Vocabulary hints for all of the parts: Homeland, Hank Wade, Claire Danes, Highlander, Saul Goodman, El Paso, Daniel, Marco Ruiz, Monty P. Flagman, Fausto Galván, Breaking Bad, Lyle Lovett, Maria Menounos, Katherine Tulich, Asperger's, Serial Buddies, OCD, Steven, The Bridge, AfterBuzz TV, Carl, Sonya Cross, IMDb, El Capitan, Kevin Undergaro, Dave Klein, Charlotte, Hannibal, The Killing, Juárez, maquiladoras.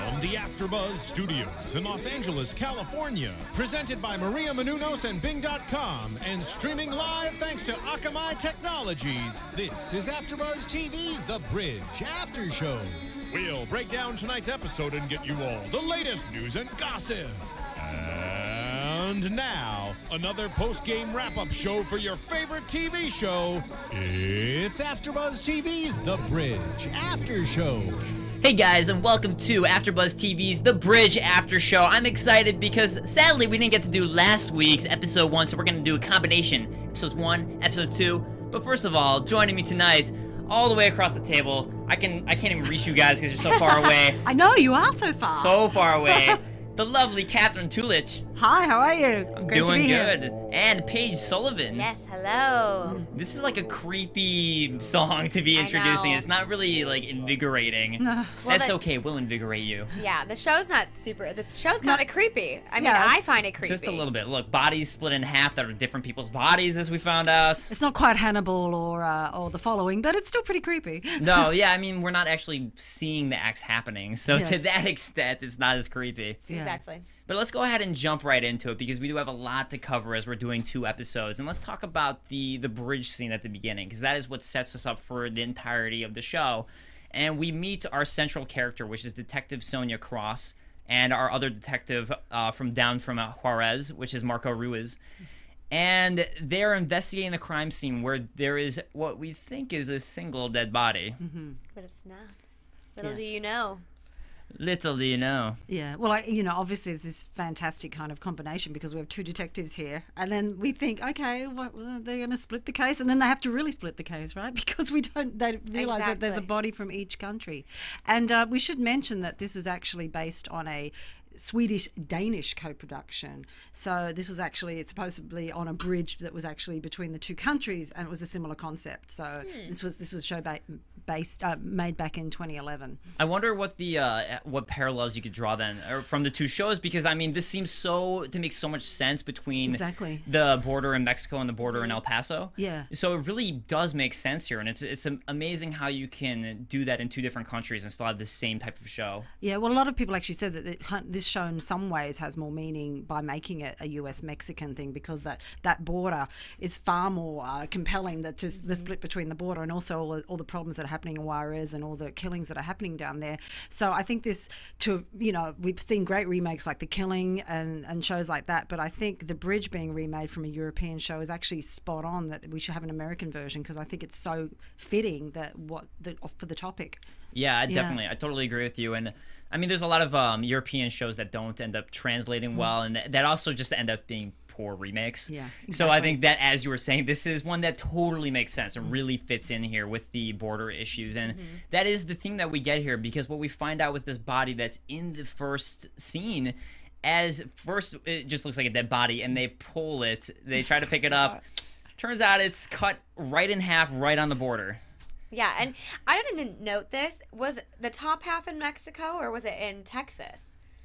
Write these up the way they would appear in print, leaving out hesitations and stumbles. From the AfterBuzz Studios in Los Angeles, California, presented by Maria Menounos and Bing.com, and streaming live thanks to Akamai Technologies, this is AfterBuzz TV's The Bridge After Show. We'll break down tonight's episode and get you all the latest news and gossip. And now, another post-game wrap-up show for your favorite TV show. It's AfterBuzz TV's The Bridge After Show. Hey guys, and welcome to AfterBuzz TV's The Bridge After Show. I'm excited because, sadly, we didn't get to do last week's episode 1, so we're going to do a combination. Episodes 1, episodes 2. But first of all, joining me tonight, all the way across the table, I can't even reach you guys because you're so far away. I know, you are so far. So far away. The lovely Katherine Tulich. Hi, how are you? I'm doing good. And Paige Sullivan. Yes, hello. This is like a creepy song to be introducing. It's not really like invigorating. Well, that's okay. We'll invigorate you. Yeah, the show's not super. The show's kind of creepy. I mean, I find it creepy. Just a little bit. Look, bodies split in half that are different people's bodies, as we found out. It's not quite Hannibal or The Following, but it's still pretty creepy. No, yeah, I mean, we're not actually seeing the acts happening, so to that extent, it's not as creepy. Yeah. Exactly. But let's go ahead and jump right into it because we do have a lot to cover as we're doing 2 episodes. And let's talk about the bridge scene at the beginning because that is what sets us up for the entirety of the show. And we meet our central character, which is Detective Sonya Cross, and our other detective from Juárez, which is Marco Ruiz. And they're investigating the crime scene where there is what we think is a single dead body. Mm-hmm. But it's not. Little do you know. Little do you know. Yeah. Well, obviously it's this fantastic kind of combination because we have 2 detectives here. And then we think, okay, well, they're going to split the case. And then they have to really split the case, right? Because they realize that there's a body from each country. And we should mention that this is actually based on a Swedish-Danish co-production. So this was actually, it's supposedly on a bridge that was actually between the 2 countries, and it was a similar concept. So this was a show made back in 2011. I wonder what the what parallels you could draw then from the 2 shows, because I mean this seems to make so much sense between the border in Mexico and the border in El Paso. Yeah. So it really does make sense here, and it's amazing how you can do that in 2 different countries and still have the same type of show. Yeah. Well, a lot of people actually said that this show in some ways has more meaning by making it a US-Mexican thing because that border is far more compelling, the split between the border and also all the problems that are happening in Juárez and all the killings that are happening down there. So I think we've seen great remakes like The Killing and shows like that, but I think The Bridge being remade from a European show is actually spot on that we should have an American version because I think it's so fitting for the topic. Yeah, definitely. I totally agree with you. And I mean, there's a lot of European shows that don't end up translating well, and that also just end up being poor remakes. Yeah, exactly. So I think that, as you were saying, this is one that totally makes sense and really fits in here with the border issues. And that is the thing that we get here, because what we find out with this body that's in the first scene, it just looks like a dead body, and they pull it. They try to pick it up. Turns out it's cut right in half right on the border. Yeah, and I didn't note this. Was the top half in Mexico or was it in Texas?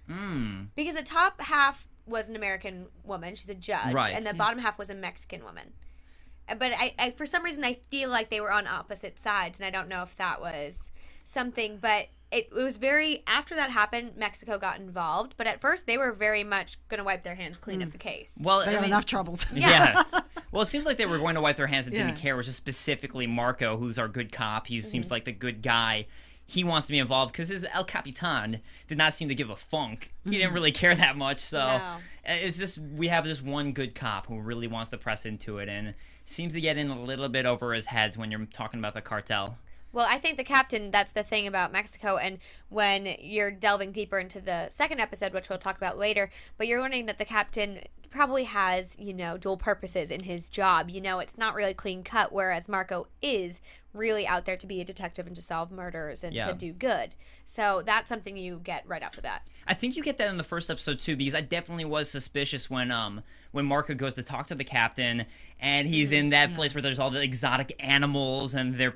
Because the top half was an American woman. She's a judge. Right. And the bottom half was a Mexican woman. But I, for some reason, I feel like they were on opposite sides, and I don't know if that was something. But it was very, after that happened, Mexico got involved. But at first, they were very much going to wipe their hands clean of the case. Well, they had enough troubles. Yeah. Well, it seems like they were going to wipe their hands and didn't care, which is specifically Marco, who's our good cop. He seems like the good guy. He wants to be involved because his El Capitan did not seem to give a funk. He didn't really care that much. So it's just we have this one good cop who really wants to press into it and seems to get in a little bit over his head when you're talking about the cartel. Well, I think the captain, that's the thing about Mexico, and when you're delving deeper into the second episode, which we'll talk about later, but you're learning that the captain probably has, dual purposes in his job. It's not really clean cut, whereas Marco is really out there to be a detective and to solve murders and to do good. So that's something you get right off the bat. I think you get that in the first episode too, because I definitely was suspicious when Marco goes to talk to the captain and he's in that place where there's all the exotic animals and they're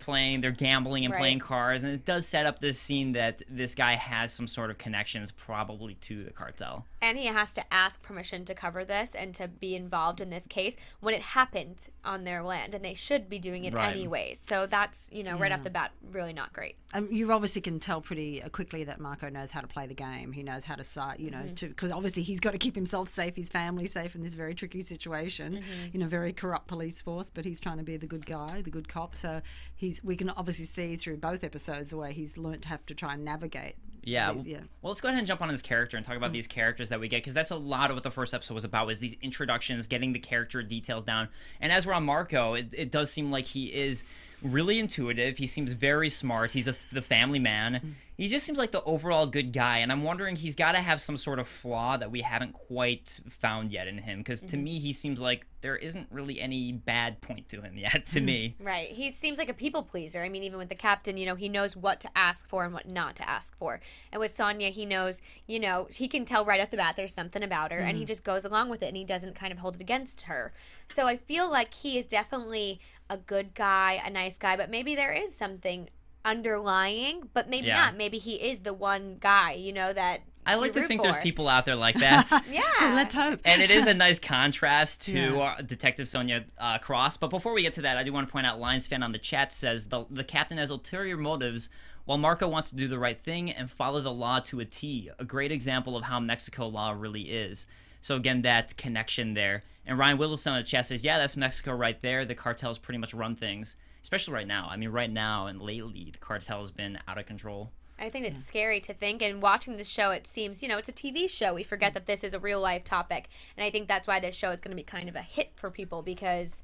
gambling and playing cards, and it does set up this scene that this guy has some sort of connections probably to the cartel. And he has to ask permission to cover this and to be involved in this case when it happened on their land, and they should be doing it anyways. So that's, you know, right off the bat, really not great. You obviously can tell pretty quickly that Marco knows how to play the game. He knows how to start, you know, because obviously he's got to keep himself safe, his family safe in this very tricky situation, in a very corrupt police force, but he's trying to be the good guy, the good cop. So he's, we can obviously see through both episodes the way he's learned to have to try and navigate. Well, let's go ahead and jump on his character and talk about these characters that we get, because that's a lot of what the first episode was about, was these introductions, getting the character details down. And as we're on Marco, it does seem like he is really intuitive. He seems very smart. He's the family man. He just seems like the overall good guy. And I'm wondering, he's got to have some sort of flaw that we haven't quite found yet in him, because to me, he seems like there isn't really any bad point to him yet, to me. Right. He seems like a people pleaser. I mean, even with the captain, you know, he knows what to ask for and what not to ask for. And with Sonya, he knows, you know, he can tell right off the bat there's something about her, and he just goes along with it, and he doesn't kind of hold it against her. So I feel like he is definitely a good guy, a nice guy, but maybe there is something underlying, but maybe not. Maybe he is the one guy, you know, that I like to think there's people out there like that. Well, let's hope. And it is a nice contrast to Detective Sonya Cross. But before we get to that, I do want to point out Lions Fan on the chat says the captain has ulterior motives, while Marco wants to do the right thing and follow the law to a T. A great example of how Mexico law really is. So again, that connection there. And Ryan Whittleson on the chat says, yeah, that's Mexico right there. The cartels pretty much run things, especially right now. I mean, right now and lately, the cartel has been out of control. I think it's scary to think, and watching this show, it seems, you know, it's a TV show. We forget that this is a real-life topic, and I think that's why this show is going to be kind of a hit for people, because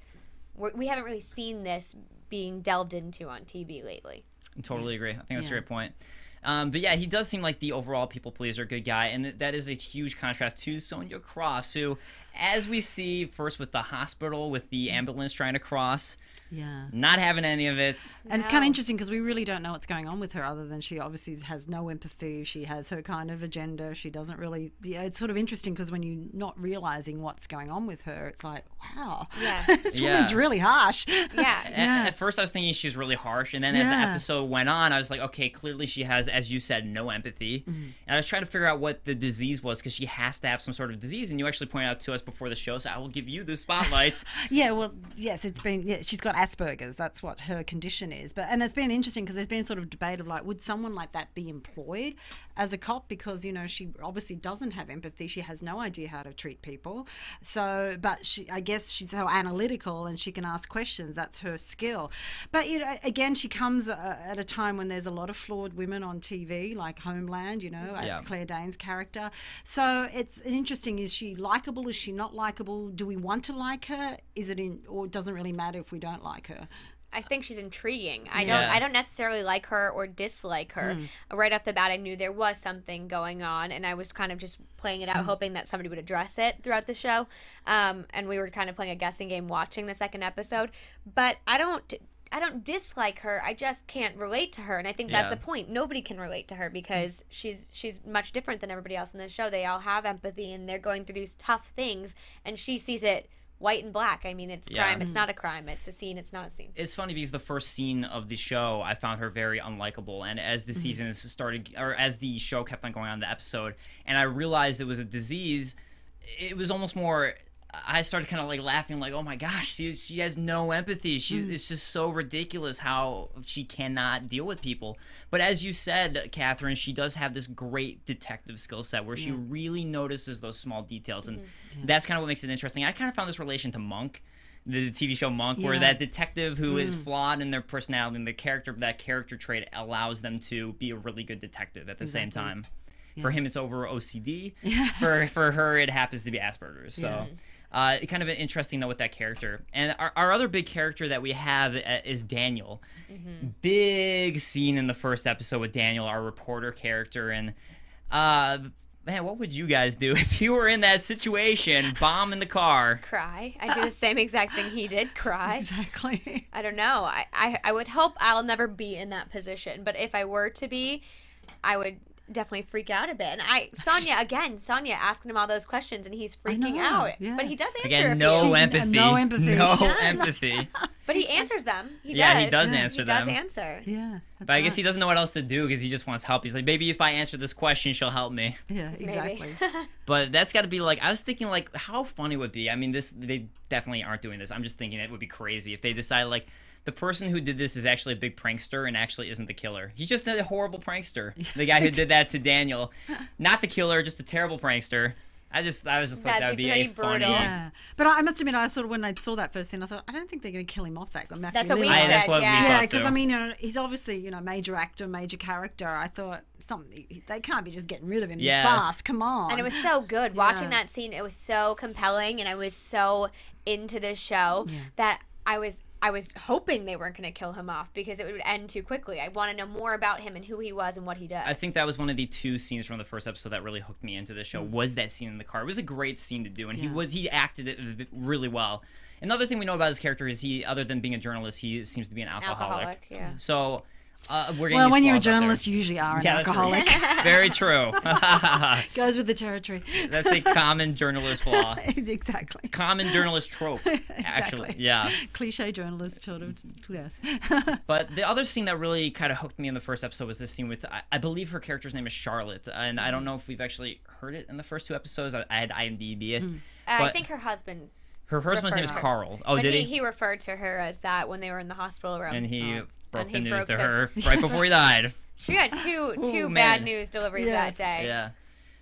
we haven't really seen this being delved into on TV lately. I totally agree. I think that's a great point. But yeah, he does seem like the overall people pleaser, good guy, and that is a huge contrast to Sonya Cross, who, as we see first with the hospital, with the ambulance trying to cross, not having any of it. And it's kind of interesting because we really don't know what's going on with her, other than she obviously has no empathy. She has her kind of agenda. She doesn't really, it's sort of interesting because when you're not realizing what's going on with her, it's like, wow, this woman's really harsh. At first I was thinking she's really harsh, and then as the episode went on, I was like, okay, clearly she has, as you said, no empathy. And I was trying to figure out what the disease was, because she has to have some sort of disease, and you actually pointed out to us before the show, so I will give you the spotlight. Well, yes, it's been, she's got Asperger's, that's what her condition is. But and it's been interesting because there's been sort of debate of like, would someone like that be employed as a cop? Because, you know, she obviously doesn't have empathy. She has no idea how to treat people. So, but she, I guess she's so analytical and she can ask questions. That's her skill. But, you know, again, she comes at a time when there's a lot of flawed women on TV, like Homeland, you know, Claire Danes' character. So it's interesting. Is she likable? Is she not likable? Do we want to like her? Is it in, or doesn't really matter if we don't like her? I think she's intriguing. I don't necessarily like her or dislike her. Right off the bat, I knew there was something going on, and I was kind of just playing it out, hoping that somebody would address it throughout the show. And we were kind of playing a guessing game watching the second episode. But I don't dislike her. I just can't relate to her, and I think that's the point. Nobody can relate to her because she's much different than everybody else in the show. They all have empathy, and they're going through these tough things, and she sees it white and black. I mean, it's a crime. It's not a crime. It's a scene. It's not a scene. It's funny because the first scene of the show, I found her very unlikable. And as the season started, or as the show kept on going on the episode, and I realized it was a disease, it was almost more, I started kind of like laughing, like, oh my gosh, she has no empathy. It's just so ridiculous how she cannot deal with people. But as you said, Katherine, she does have this great detective skill set where she really notices those small details, and that's kind of what makes it interesting. I kind of found this relation to Monk, the TV show Monk, where that detective who is flawed in their personality and the character, that character trait allows them to be a really good detective at the same time. For him, it's over OCD. For her, it happens to be Asperger's. So. Kind of an interesting note with that character. And our other big character that we have is Daniel. Big scene in the first episode with Daniel, our reporter character. And man, what would you guys do if you were in that situation, bomb in the car? Cry. I do the same exact thing he did, cry. Exactly. I don't know. I would hope I'll never be in that position. But if I were to be, I would definitely freak out a bit. And Sonya asking him all those questions, and he's freaking out. Yeah. But he does answer. Again, no empathy. But he answers them. He does. Yeah, he does answer them. He does answer. Yeah. But I guess he doesn't know what else to do because he just wants help. He's like, maybe if I answer this question, she'll help me. Yeah, exactly. But that's got to be like, I was thinking like, how funny it would be. I mean, they definitely aren't doing this. I'm just thinking it would be crazy if they decide like, the person who did this is actually a big prankster and actually isn't the killer. He's just a horrible prankster. The guy who did that to Daniel. Not the killer, just a terrible prankster. I was just like, that would be a funny. Yeah. But I must admit, I sort of, when I saw that first scene, I thought, I don't think they're going to kill him off that. That's what we said. Yeah, because I mean, you know, he's obviously, you know, major actor, major character. I thought something, they can't be just getting rid of him fast. Come on. And it was so good. Watching that scene, it was so compelling, and I was so into this show that I was hoping they weren't going to kill him off because it would end too quickly. I want to know more about him and who he was and what he does. I think that was one of the two scenes from the first episode that really hooked me into the show was that scene in the car. It was a great scene to do, and he acted it really well. Another thing we know about his character is he, other than being a journalist, he seems to be an alcoholic. Yeah. So... well, when you're a journalist, you usually are an alcoholic. Very true. Goes with the territory. That's a common journalist flaw. Exactly. Common journalist trope, actually. Yeah. Cliche journalist, sort of, yes. But the other scene that really kind of hooked me in the first episode was this scene with, I believe her character's name is Charlotte, and I don't know if we've actually heard it in the first two episodes. I had IMDb it. I think her husband... Her husband's name is Carl. Oh, did he? He referred to her as that when they were in the hospital room. And he... broke the news to her right before he died. She had two bad news deliveries that day. Yeah.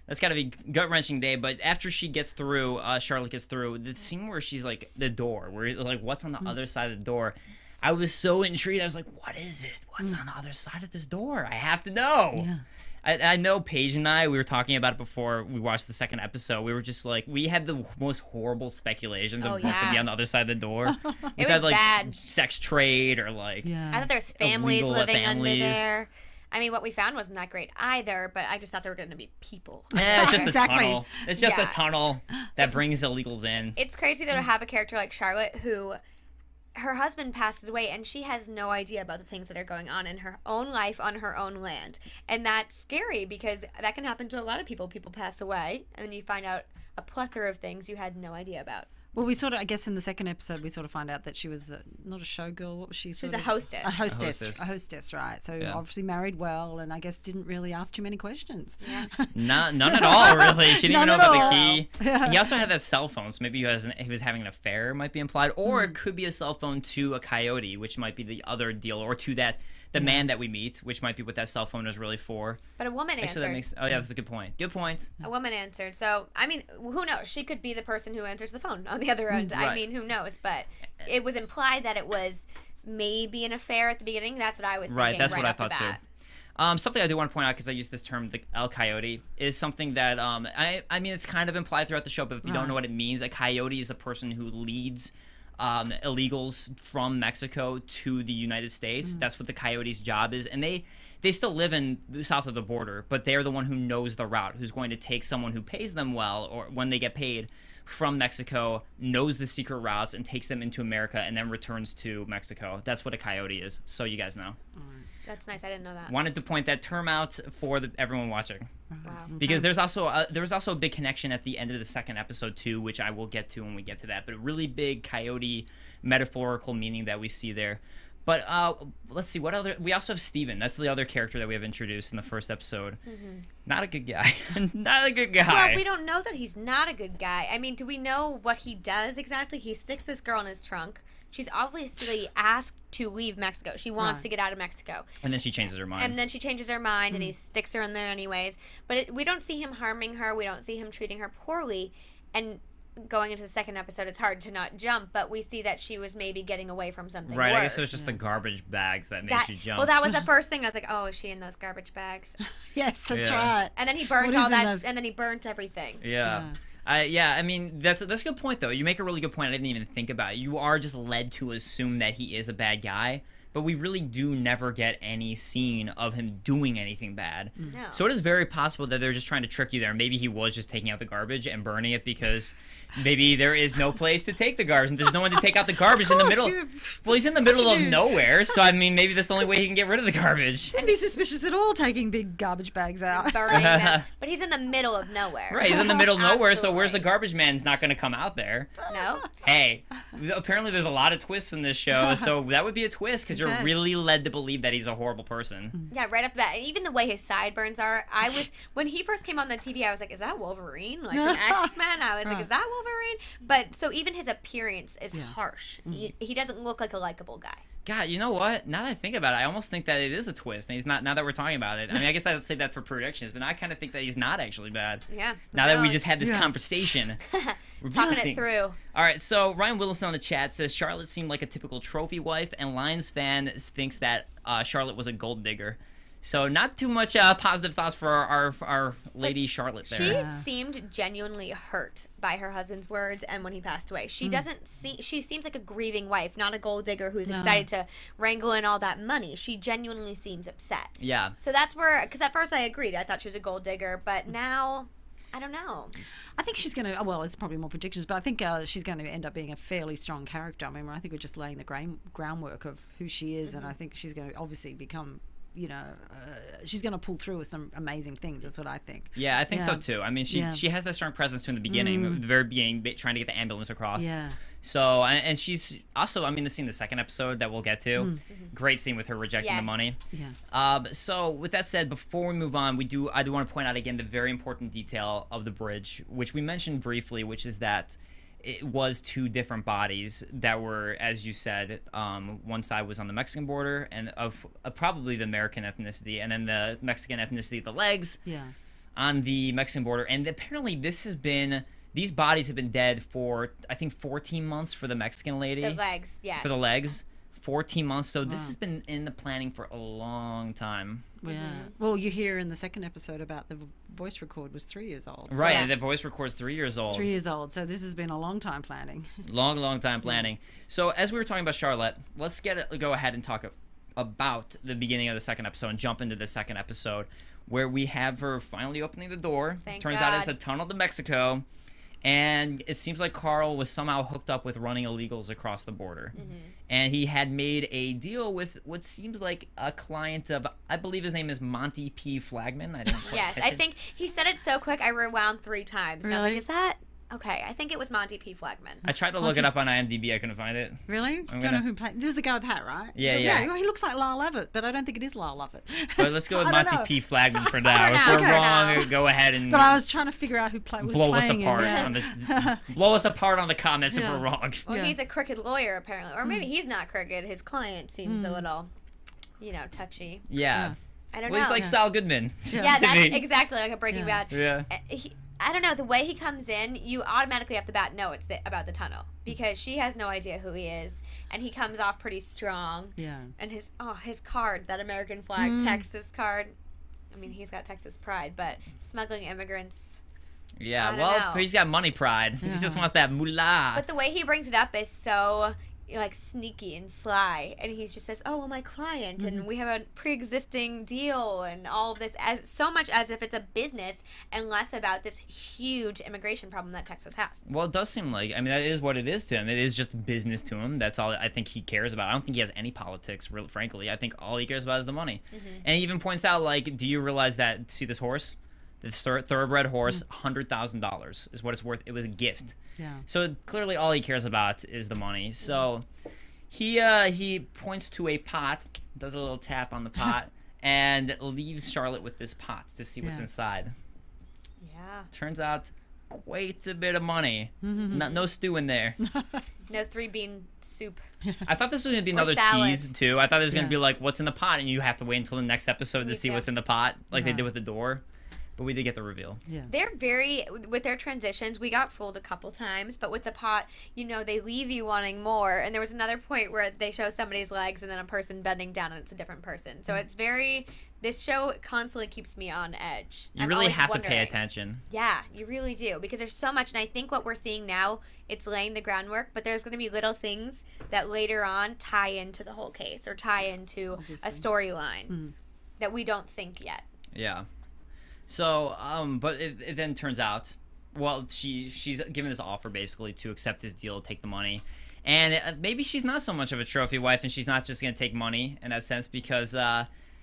That's got to be a gut-wrenching day. But after she gets through, Charlotte gets through, the scene where she's like, the door, where like, what's on the other side of the door? I was so intrigued. I was like, what is it? What's on the other side of this door? I have to know. Yeah. I know Paige and I, we were talking about it before we watched the second episode. We were just like, we had the most horrible speculations of what could be on the other side of the door. It was like bad. Sex trade or like... Yeah. I thought there's families living under there. I mean, what we found wasn't that great either, but I just thought there were going to be people. Yeah, it's just a tunnel. It's just a tunnel that brings illegals in. It's crazy that I have a character like Charlotte who... her husband passes away, and she has no idea about the things that are going on in her own life on her own land. And that's scary because that can happen to a lot of people. People pass away, and then you find out a plethora of things you had no idea about. Well, we sort of, I guess in the second episode, we sort of find out that she was not a showgirl. What was she? She was a hostess. A hostess. A hostess, right. So obviously married well, and I guess didn't really ask too many questions. Yeah. None at all, really. She didn't even know about the key. Yeah. He also had that cell phone, so maybe he was having an affair, might be implied. Or it could be a cell phone to a coyote, which might be the other deal, or to that... the man that we meet, which might be what that cell phone is really for. But a woman answered. That makes, that's a good point. Good point. A woman answered. So, I mean, who knows? She could be the person who answers the phone on the other end. Right. I mean, who knows? But it was implied that it was maybe an affair at the beginning. That's what I was thinking. Right, that's what I thought too. Something I do want to point out, because I use this term, the El Coyote, is something that, I mean, it's kind of implied throughout the show, but if you don't know what it means, a coyote is the person who leads... illegals from Mexico to the United States. That's what the coyote's job is, and they still live in the south of the border, but they're the one who knows the route, who's going to take someone who pays them well, or when they get paid, from Mexico, knows the secret routes and takes them into America and then returns to Mexico. That's what a coyote is, so you guys know. That's nice. I didn't know that. Wanted to point that term out for everyone watching. Wow. Because there's also a big connection at the end of the second episode too, which I will get to when we get to that, but a really big coyote metaphorical meaning that we see there. But let's see, we also have Steven. That's the other character that we have introduced in the first episode. Not a good guy. Not a good guy. Well, we don't know that he's not a good guy. I mean, do we know what he does exactly? He sticks this girl in his trunk. She's obviously asked to leave Mexico. She wants to get out of Mexico. And then she changes her mind. And he sticks her in there anyways. But we don't see him harming her. We don't see him treating her poorly. And going into the second episode, it's hard to not jump, but we see that she was maybe getting away from something worse. I guess it was just the garbage bags that makes you jump. Well, that was the first thing. I was like, oh, is she in those garbage bags? Yes, that's right. And then he burnt all that, and then he burnt everything. Yeah. I mean, that's a good point, though. You make a really good point. I didn't even think about it. You are just led to assume that he is a bad guy. but we really do never get any scene of him doing anything bad. No. So it is very possible that they're just trying to trick you there. Maybe he was just taking out the garbage and burning it because maybe there is no place to take the garbage and there's no one to take out the garbage in the middle. Well, he's in the middle of nowhere, so I mean, maybe that's the only way he can get rid of the garbage. I'd be suspicious at all taking big garbage bags out. Burning them. But he's in the middle of nowhere. Right, he's in the middle of nowhere, so where's the garbage man's not going to come out there? No. Hey, apparently there's a lot of twists in this show, so that would be a twist because you're really led to believe that he's a horrible person. Yeah, right off the bat. And even the way his sideburns are, I was, when he first came on the TV, I was like, is that Wolverine? Like an X-Men? I was like, is that Wolverine? But so even his appearance is harsh. He doesn't look like a likable guy. God, you know what? Now that I think about it, I almost think that it is a twist. And he's not, now that we're talking about it. I mean, I guess I'd say that for predictions, but now I kind of think that he's not actually bad. Yeah. Now that we just had this conversation. We're talking it through. All right, so Ryan Wilson on the chat says, Charlotte seemed like a typical trophy wife, and Lions fan thinks that Charlotte was a gold digger. So not too much positive thoughts for our lady Charlotte there. She seemed genuinely hurt by her husband's words and when he passed away. She doesn't see, she seems like a grieving wife, not a gold digger who's excited to wrangle in all that money. She genuinely seems upset. Yeah. So that's where, because at first I agreed. I thought she was a gold digger, but now... I don't know. I think she's going to, well, it's probably more predictions, but I think she's going to end up being a fairly strong character. I mean, I think we're just laying the groundwork of who she is, and I think she's going to obviously become, you know, she's going to pull through with some amazing things. That's what I think. Yeah, I think so too. I mean, she has that strong presence from the beginning, the very beginning, trying to get the ambulance across. Yeah. So, and she's also, I mean, the scene in the second episode that we'll get to, great scene with her rejecting the money. Yeah. So, with that said, before we move on, I do want to point out again the very important detail of The Bridge, which we mentioned briefly, which is that it was two different bodies that were, as you said, one side was on the Mexican border and of probably the American ethnicity, and then the Mexican ethnicity, the legs, on the Mexican border. And apparently this has been... These bodies have been dead for, I think, 14 months for the Mexican lady. The legs, yes. For the legs, 14 months. So this has been in the planning for a long time. Yeah. Well, you hear in the second episode about the voice record was 3 years old. So. Right, the voice record's 3 years old. 3 years old. So this has been a long time planning. Long time planning. So as we were talking about Charlotte, let's go ahead and talk about the beginning of the second episode and jump into the second episode where we have her finally opening the door. Thank God. Turns out it's a tunnel to Mexico. And it seems like Carl was somehow hooked up with running illegals across the border. And he had made a deal with what seems like a client of, I believe his name is Monty P. Flagman. I didn't I think he said it so quick I rewound 3 times. Really? And I was like, is that? Okay, I think it was Monty P. Flagman. I tried to look it up on IMDb. I couldn't find it. Really? Don't know who played. This is the guy with the hat, right? Yeah, yeah. He looks like Lyle Lovett, but I don't think it is Lyle Lovett. But let's go with Monty P. Flagman for now. If we're wrong, go ahead and. But I was trying to figure out who was playing. Blow us apart on the comments if we're wrong. Well, he's a crooked lawyer apparently, or maybe he's not crooked. His client seems a little, you know, touchy. Yeah. I don't know. He's like Saul Goodman. Yeah, that's exactly like a Breaking Bad. Yeah. I don't know, the way he comes in, you automatically off the bat know it's about the tunnel because she has no idea who he is, and he comes off pretty strong. Yeah. And his card, that American flag Texas card. I mean, he's got Texas pride, but smuggling immigrants. Yeah, well, he's got money pride. He just wants that moolah. But the way he brings it up is so like sneaky and sly, and he just says, oh well, my client and we have a pre-existing deal and all of this, as so much as if it's a business and less about this huge immigration problem that Texas has. Well, it does seem like, I mean, that is what it is to him. It is just business to him. That's all I think he cares about. I don't think he has any politics, really, frankly. I think all he cares about is the money. And he even points out, like, do you realize that, see this horse? The thoroughbred horse, $100,000 is what it's worth. It was a gift. Yeah. So clearly all he cares about is the money. So he points to a pot, does a little tap on the pot, and leaves Charlotte with this pot to see what's inside. Yeah. Turns out quite a bit of money. No stew in there. No 3-bean soup. I thought this was going to be another tease, too. I thought it was going to be like, what's in the pot? And you have to wait until the next episode to see what's in the pot, like they did with the door. But we did get the reveal. Yeah. They're very, with their transitions, we got fooled a couple times, but with the pot, you know, they leave you wanting more. And there was another point where they show somebody's legs and then a person bending down and it's a different person. So it's very, This show constantly keeps me on edge. You really have to pay attention. Yeah, you really do, because there's so much. And I think what we're seeing now, it's laying the groundwork, but there's going to be little things that later on tie into the whole case or tie into a storyline that we don't think yet. Yeah. So, but it then turns out, well, she's given this offer basically to accept his deal, take the money. And maybe she's not so much of a trophy wife, and she's not just going to take money in that sense, because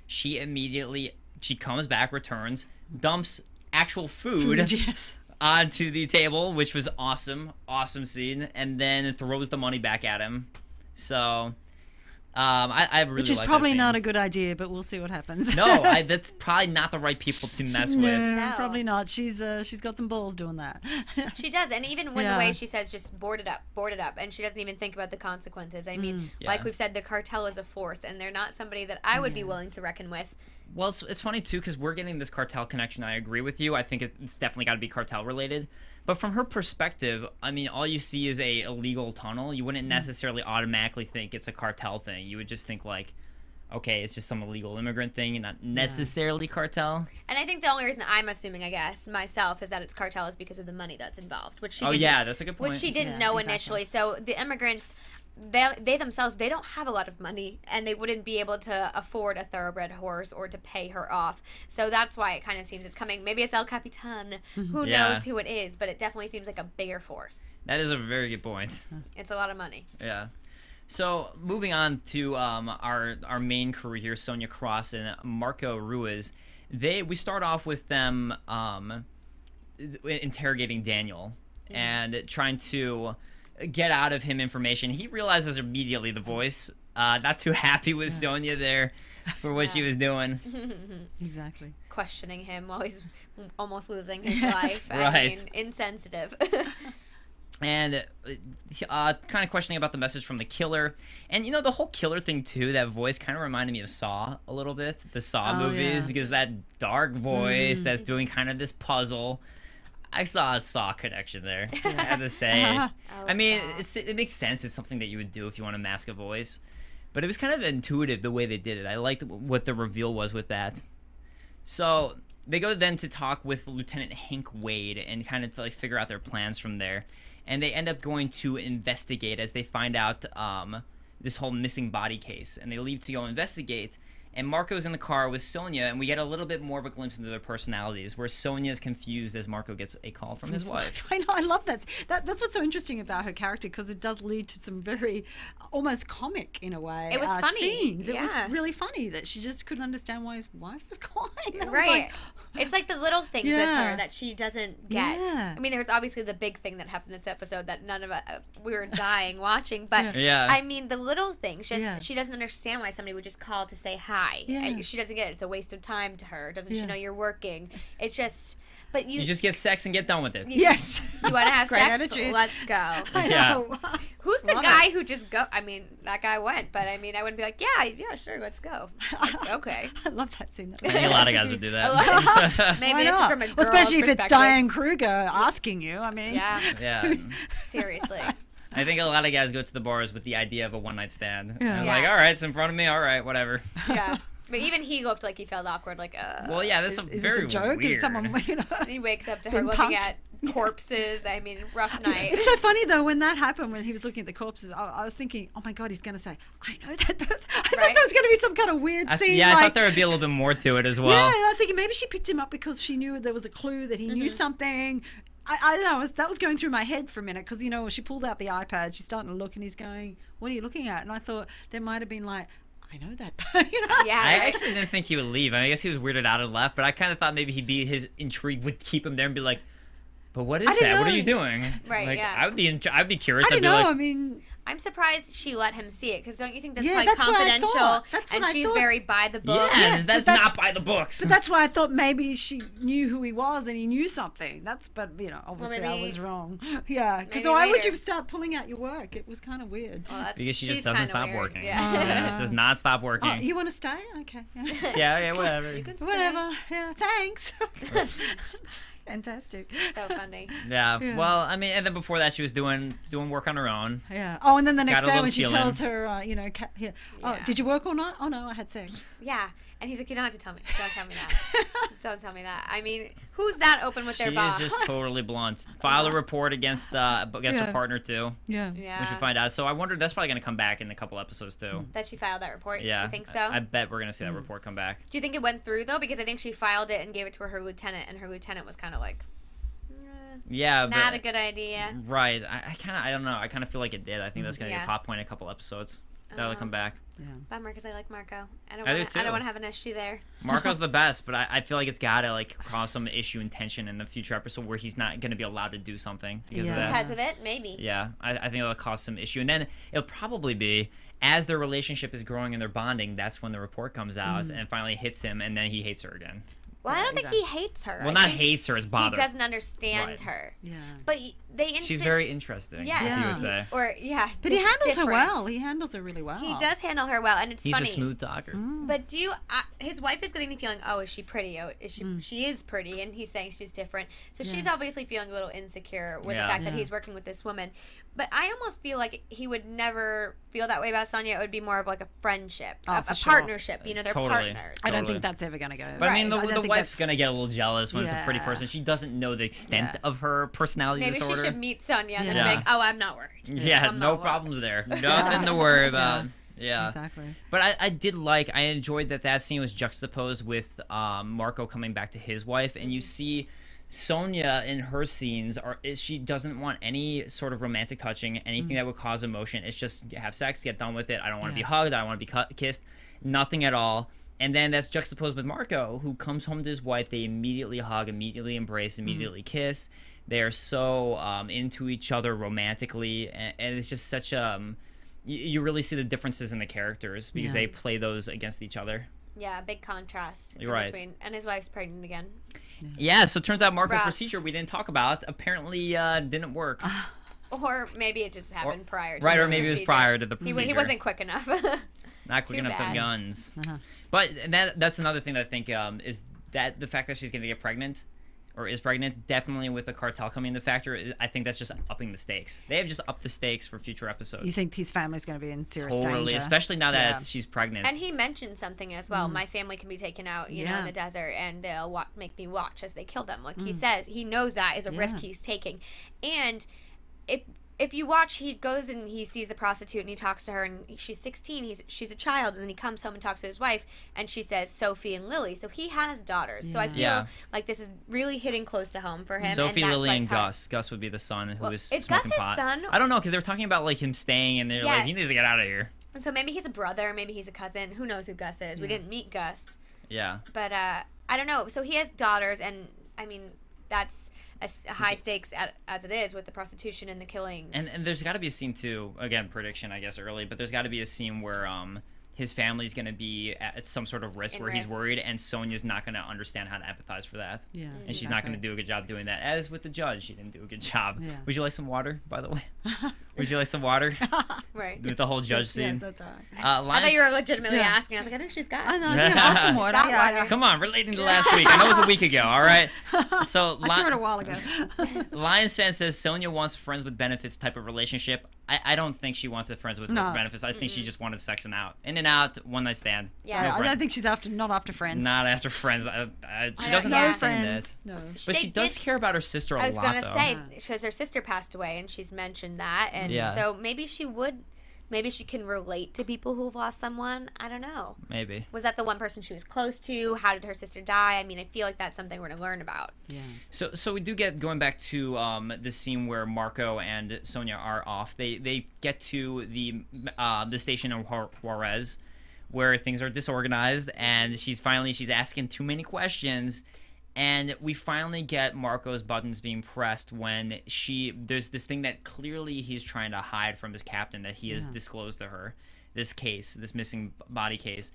she immediately, she comes back, returns, dumps actual food onto the table, which was awesome, awesome scene, and then throws the money back at him. So I really like that scene. Which is probably not a good idea, but we'll see what happens. No, that's probably not the right people to mess with. No, probably not. She's got some balls doing that. She does, and even when the way she says, just board it up, and she doesn't even think about the consequences. I mean, like we've said, the cartel is a force, and they're not somebody that I would be willing to reckon with. Well, it's funny, too, because we're getting this cartel connection. I agree with you. I think it's definitely got to be cartel-related. But from her perspective, I mean, all you see is a illegal tunnel. You wouldn't necessarily automatically think it's a cartel thing. You would just think, like, okay, it's just some illegal immigrant thing and not necessarily cartel. And I think the only reason I'm assuming, I guess, myself, is that it's cartel is because of the money that's involved. Which she that's a good point. Which she didn't know initially. So the immigrants... They themselves, they don't have a lot of money, and they wouldn't be able to afford a thoroughbred horse or to pay her off. So that's why it kind of seems it's coming. Maybe it's El Capitan. Who knows who it is, but it definitely seems like a bigger force. That is a very good point. It's a lot of money. Yeah. So moving on to our main crew here, Sonya Cross and Marco Ruiz. We start off with them interrogating Daniel and trying to get out of him information. He realizes immediately the voice, not too happy with Sonya there for what she was doing. Exactly. Questioning him while he's almost losing his life. Right. I mean, insensitive. And kind of questioning about the message from the killer. And, you know, the whole killer thing, too, that voice kind of reminded me of Saw a little bit, the Saw movies, because that dark voice that's doing kind of this puzzle. I saw a Saw connection there, I have to say. I mean, it makes sense. It's something that you would do if you want to mask a voice. But it was kind of intuitive the way they did it. I liked what the reveal was with that. So they go then to talk with Lieutenant Hank Wade and kind of like figure out their plans from there. And they end up going to investigate as they find out this whole missing body case. And they leave to go investigate. And Marco's in the car with Sonya, and we get a little bit more of a glimpse into their personalities, where Sonya's confused as Marco gets a call from his wife. I know, I love that. That's what's so interesting about her character, because it does lead to some very, almost comic in a way, it was funny scenes. It was really funny that she just couldn't understand why his wife was calling. That was like, it's like the little things with her that she doesn't get. I mean, there was obviously the big thing that happened this episode that none of us, we were dying watching, but I mean, the little things, just, she doesn't understand why somebody would just call to say hi. She doesn't get it. It's a waste of time to her. Doesn't she know you're working? It's just, but you just get sex and get done with it. Yes. You want to have sex? Attitude. Let's go. Who's the guy who just go? I mean, that guy went, but I mean, I wouldn't be like, yeah, sure, let's go. Like, okay. I love that scene. I think a lot of guys would do that. Maybe it's from a girl's especially if it's Diane Kruger asking you. I mean, seriously. I think a lot of guys go to the bars with the idea of a one-night stand. Yeah. And like, all right, it's in front of me. All right, whatever. Yeah. But even he looked like he felt awkward. Like, well, yeah, that's is very this a joke. Weird. Is someone, you know, he wakes up to her looking at corpses. I mean, rough night. It's so funny, though, when that happened, when he was looking at the corpses, I was thinking, oh, my God, he's going to say, I know that person. I thought there was going to be some kind of weird scene. Yeah, like, I thought there would be a little bit more to it as well. Yeah, I was thinking maybe she picked him up because she knew there was a clue that he knew something. I don't know, that was going through my head for a minute because, you know, she pulled out the iPad, she's starting to look, and he's going, what are you looking at? And I thought there might have been like, I know that. You know? Yeah. I actually didn't think he would leave. I mean, I guess he was weirded out and left, but I kind of thought maybe his intrigue would keep him there and be like, but what is that? Know. What are you doing? Right, like, yeah. I'd be curious. I don't know, like, I mean... I'm surprised she let him see it, because don't you think that's probably that's confidential? That's and she's very by the book. Yes, that's not by the books. But that's why I thought maybe she knew who he was and he knew something. That's, but you know, obviously I was wrong. Yeah, because why would you start pulling out your work? It was kind of weird. Well, because she just doesn't stop working. Yeah. Yeah, it does not stop working. Oh, you want to stay? Okay. Yeah, whatever. You can stay. Whatever. Yeah, thanks. Fantastic. So funny. Yeah. Yeah. Well, I mean, and then before that, she was doing work on her own. Yeah. Oh, and then the next day when she tells her, you know, here, oh, did you work all night? Oh no, I had sex. Yeah. And he's like, you don't have to tell me. Don't tell me that. Don't tell me that. I mean, who's that open with their boss? She is just totally blunt. File a report against her partner too. Yeah. Yeah. We should find out. So I wonder, that's probably going to come back in a couple episodes too. That she filed that report? Yeah. You think so? I bet we're going to see that report come back. Do you think it went through though? Because I think she filed it and gave it to her lieutenant, and her lieutenant was kind of like, yeah, not a good idea. Right. I don't know. I kind of feel like it did. I think that's going to be a hot point in a couple episodes. That'll come back. Yeah. Bummer, because I like Marco. I don't want to have an issue there. Marco's the best, but I feel like it's got to like cause some issue and tension in the future episode where he's not going to be allowed to do something because of that. Because of it, maybe. Yeah, I think it'll cause some issue. And then it'll probably be, as their relationship is growing and they're bonding, that's when the report comes out and finally hits him, and then he hates her again. Well, I don't think he hates her. Well, not hates her, is bothered. He doesn't understand her. Yeah. But she's very interesting, as you would say. But he handles her well. He handles her really well. He does handle her well, and it's funny. He's a smooth talker. Mm. But his wife is getting the feeling, oh, is she pretty? Oh, is she? Mm. She is pretty, and he's saying she's different. So she's obviously feeling a little insecure with the fact that he's working with this woman. But I almost feel like he would never feel that way about Sonya. It would be more of like a friendship, a partnership. You know, they're partners. I don't think that's ever going to go. But I mean, the wife's gonna get a little jealous when it's a pretty person. She doesn't know the extent of her personality disorder. Maybe she should meet Sonya and then be like, oh, I'm not worried. Yeah, no problems there. Nothing to worry about. Yeah, exactly. But I enjoyed that scene was juxtaposed with Marco coming back to his wife, and you see Sonya in her scenes she doesn't want any sort of romantic touching, anything that would cause emotion. It's just have sex, get done with it. I don't want to be hugged. I don't want to be kissed. Nothing at all. And then that's juxtaposed with Marco, who comes home to his wife. They immediately hug, immediately embrace, immediately kiss. They are so into each other romantically, and it's just such you really see the differences in the characters because they play those against each other. Yeah, big contrast between. And his wife's pregnant again. Yeah, so it turns out Marco's procedure we didn't talk about apparently didn't work. Or maybe it just happened prior to the procedure. Or maybe it was prior to the procedure. He wasn't quick enough. Not quick enough for guns. But that's another thing that I think is that the fact that she's going to get pregnant or is pregnant, definitely with the cartel coming into the factory, I think that's just upping the stakes. They have just upped the stakes for future episodes. You think his family's going to be in serious danger? Especially now that she's pregnant. And he mentioned something as well. My family can be taken out, you know, in the desert, and they'll make me watch as they kill them. Like he says, he knows that is a risk he's taking. And if you watch, he goes and he sees the prostitute and he talks to her, and she's 16, she's a child, and then he comes home and talks to his wife, and she says Sophie and Lily. So he has daughters. Yeah. So I feel like this is really hitting close to home for him. Sophie, and Lily, and Gus. Gus would be the son who is smoking pot. Is Gus his son? I don't know, because they were talking about like him staying, and they're like, he needs to get out of here. So maybe he's a brother, maybe he's a cousin. Who knows who Gus is? Yeah. We didn't meet Gus. Yeah. But I don't know. So he has daughters, and I mean, that's high stakes as it is with the prostitution and the killings. And there's got to be a scene too, again, prediction I guess early, but there's got to be a scene where his family's going to be at some sort of risk where he's worried, and Sonya's not going to understand how to empathize for that. Yeah, and she's not going to do a good job doing that. As with the judge, she didn't do a good job. Yeah. Would you like some water, by the way? Would you like some water? Right. With the whole judge scene. Yes, that's all right. I thought you were legitimately asking. I was like, I think she's got it. I know. She's got some water. Yeah. Come on, relating to last week. I know it was a week ago, all right? So, I saw it a while ago. Lions fan says Sonya wants friends with benefits type of relationship. I don't think she wants a friends with benefits. I think she just wanted sex and out. In and out, one night stand. Yeah. No, I don't think she's not after friends. Not after friends. She doesn't understand that. No. But she does care about her sister a lot, though. I was going to say, because her sister passed away, and she's mentioned that. And so maybe she would... Maybe she can relate to people who've lost someone. I don't know. Maybe. Was that the one person she was close to? How did her sister die? I mean, I feel like that's something we're going to learn about. Yeah. So we do get, going back to the scene where Marco and Sonya are off, they get to the station in Juárez where things are disorganized, and she's asking too many questions. And we finally get Marco's buttons being pressed when there's this thing that clearly he's trying to hide from his captain, that he has disclosed to her, this case, this missing body case.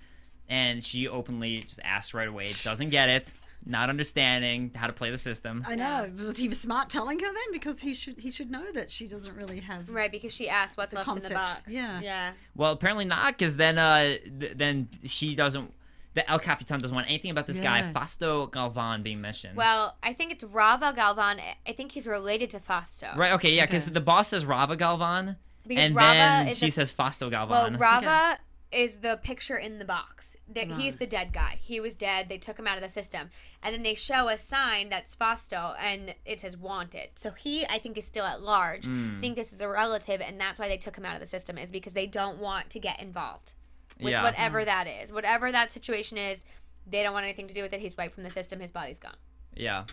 And she openly just asks right away, doesn't get it, not understanding how to play the system. I know. Was he smart telling her then? Because he should know that she doesn't really have... Right, because she asked what's left in the box. Yeah. Well, apparently not, because then she doesn't... that El Capitan doesn't want anything about this guy, Fausto Galván, being mentioned. Well, I think it's Rava Galván. I think he's related to Fausto. Right, okay, yeah, because the boss says Rava Galván, and Rava then she says Fausto Galván. Well, Rava is the picture in the box. He's the dead guy. He was dead. They took him out of the system. And then they show a sign that's Fausto, and it says wanted. So he, I think, is still at large. I think this is a relative, and that's why they took him out of the system, is because they don't want to get involved with whatever that is. Whatever that situation is, they don't want anything to do with it. He's wiped from the system. His body's gone. Yeah.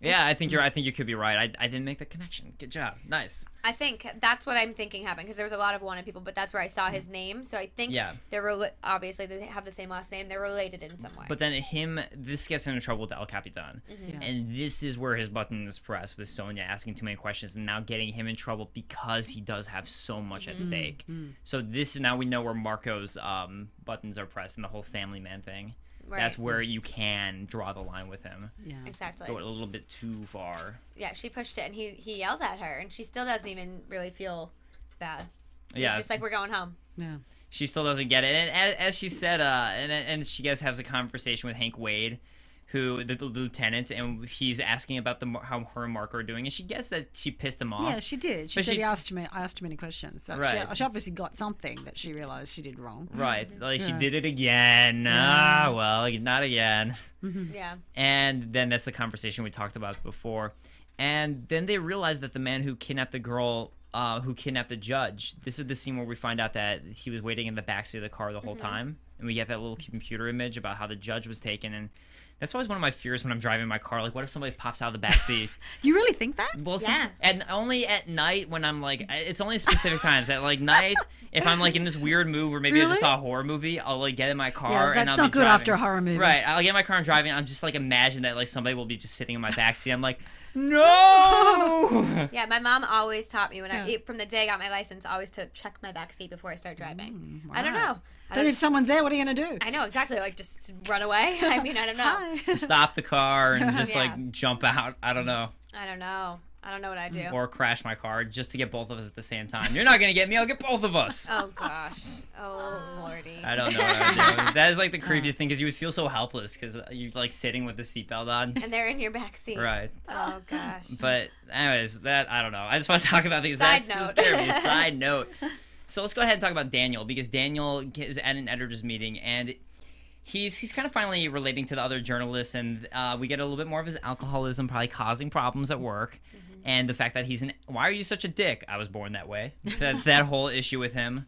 Yeah, I think you're. I think you could be right. I didn't make the connection. Good job. Nice. I think that's what I'm thinking happened, because there was a lot of wanted people, but that's where I saw his name. So I think they're obviously they have the same last name. They're related in some way. But then this gets into trouble with El Capitan, and this is where his button is pressed with Sonya asking too many questions and now getting him in trouble because he does have so much at stake. So this now we know where Marco's buttons are pressed and the whole family man thing. Right. That's where you can draw the line with him. Yeah, exactly. Go a little bit too far. Yeah, she pushed it, and he yells at her, and she still doesn't even really feel bad. Yeah, it's just like, we're going home. Yeah, she still doesn't get it. And as she said, and she guys has a conversation with Hank Wade, who the lieutenant, and he's asking about how her and Marco are doing, and she gets that she pissed him off. Yeah, she did. She said, I asked too many questions. So she obviously got something that she realized she did wrong. Right. Like, she did it again. Ah, well, not again. Yeah. And then that's the conversation we talked about before. And then they realize that the man who kidnapped the girl, who kidnapped the judge, this is the scene where we find out that he was waiting in the backseat of the car the whole time. And we get that little computer image about how the judge was taken, and that's always one of my fears when I'm driving my car. Like, what if somebody pops out of the backseat? You really think that? Well, yeah. And only at night when I'm like, it's only specific times. At like night, if I'm like in this weird mood where maybe I just saw a horror movie, I'll like get in my car and I'll be driving. That's not good after a horror movie. Right. I'll get in my car and driving. I'm just like, imagine that like somebody will be just sitting in my backseat. I'm like, no. Yeah, my mom always taught me when I from the day I got my license, always to check my backseat before I start driving. I don't know. But if someone's there, what are you gonna do? I know, exactly. Like, just run away. I mean, I don't know. Stop the car and just like jump out. I don't know. I don't know. I don't know what I do. Or crash my car just to get both of us at the same time. You're not gonna get me. I'll get both of us. Oh gosh. Oh lordy. I don't know what I do. That is like the creepiest thing, because you would feel so helpless because you're like sitting with the seatbelt on and they're in your backseat. Right. Oh gosh. But anyways, that I don't know. I just want to talk about these. Side note. So let's go ahead and talk about Daniel, because Daniel is at an editor's meeting, and he's kind of finally relating to the other journalists, and we get a little bit more of his alcoholism probably causing problems at work, and the fact that he's why are you such a dick? I was born that way. That whole issue with him.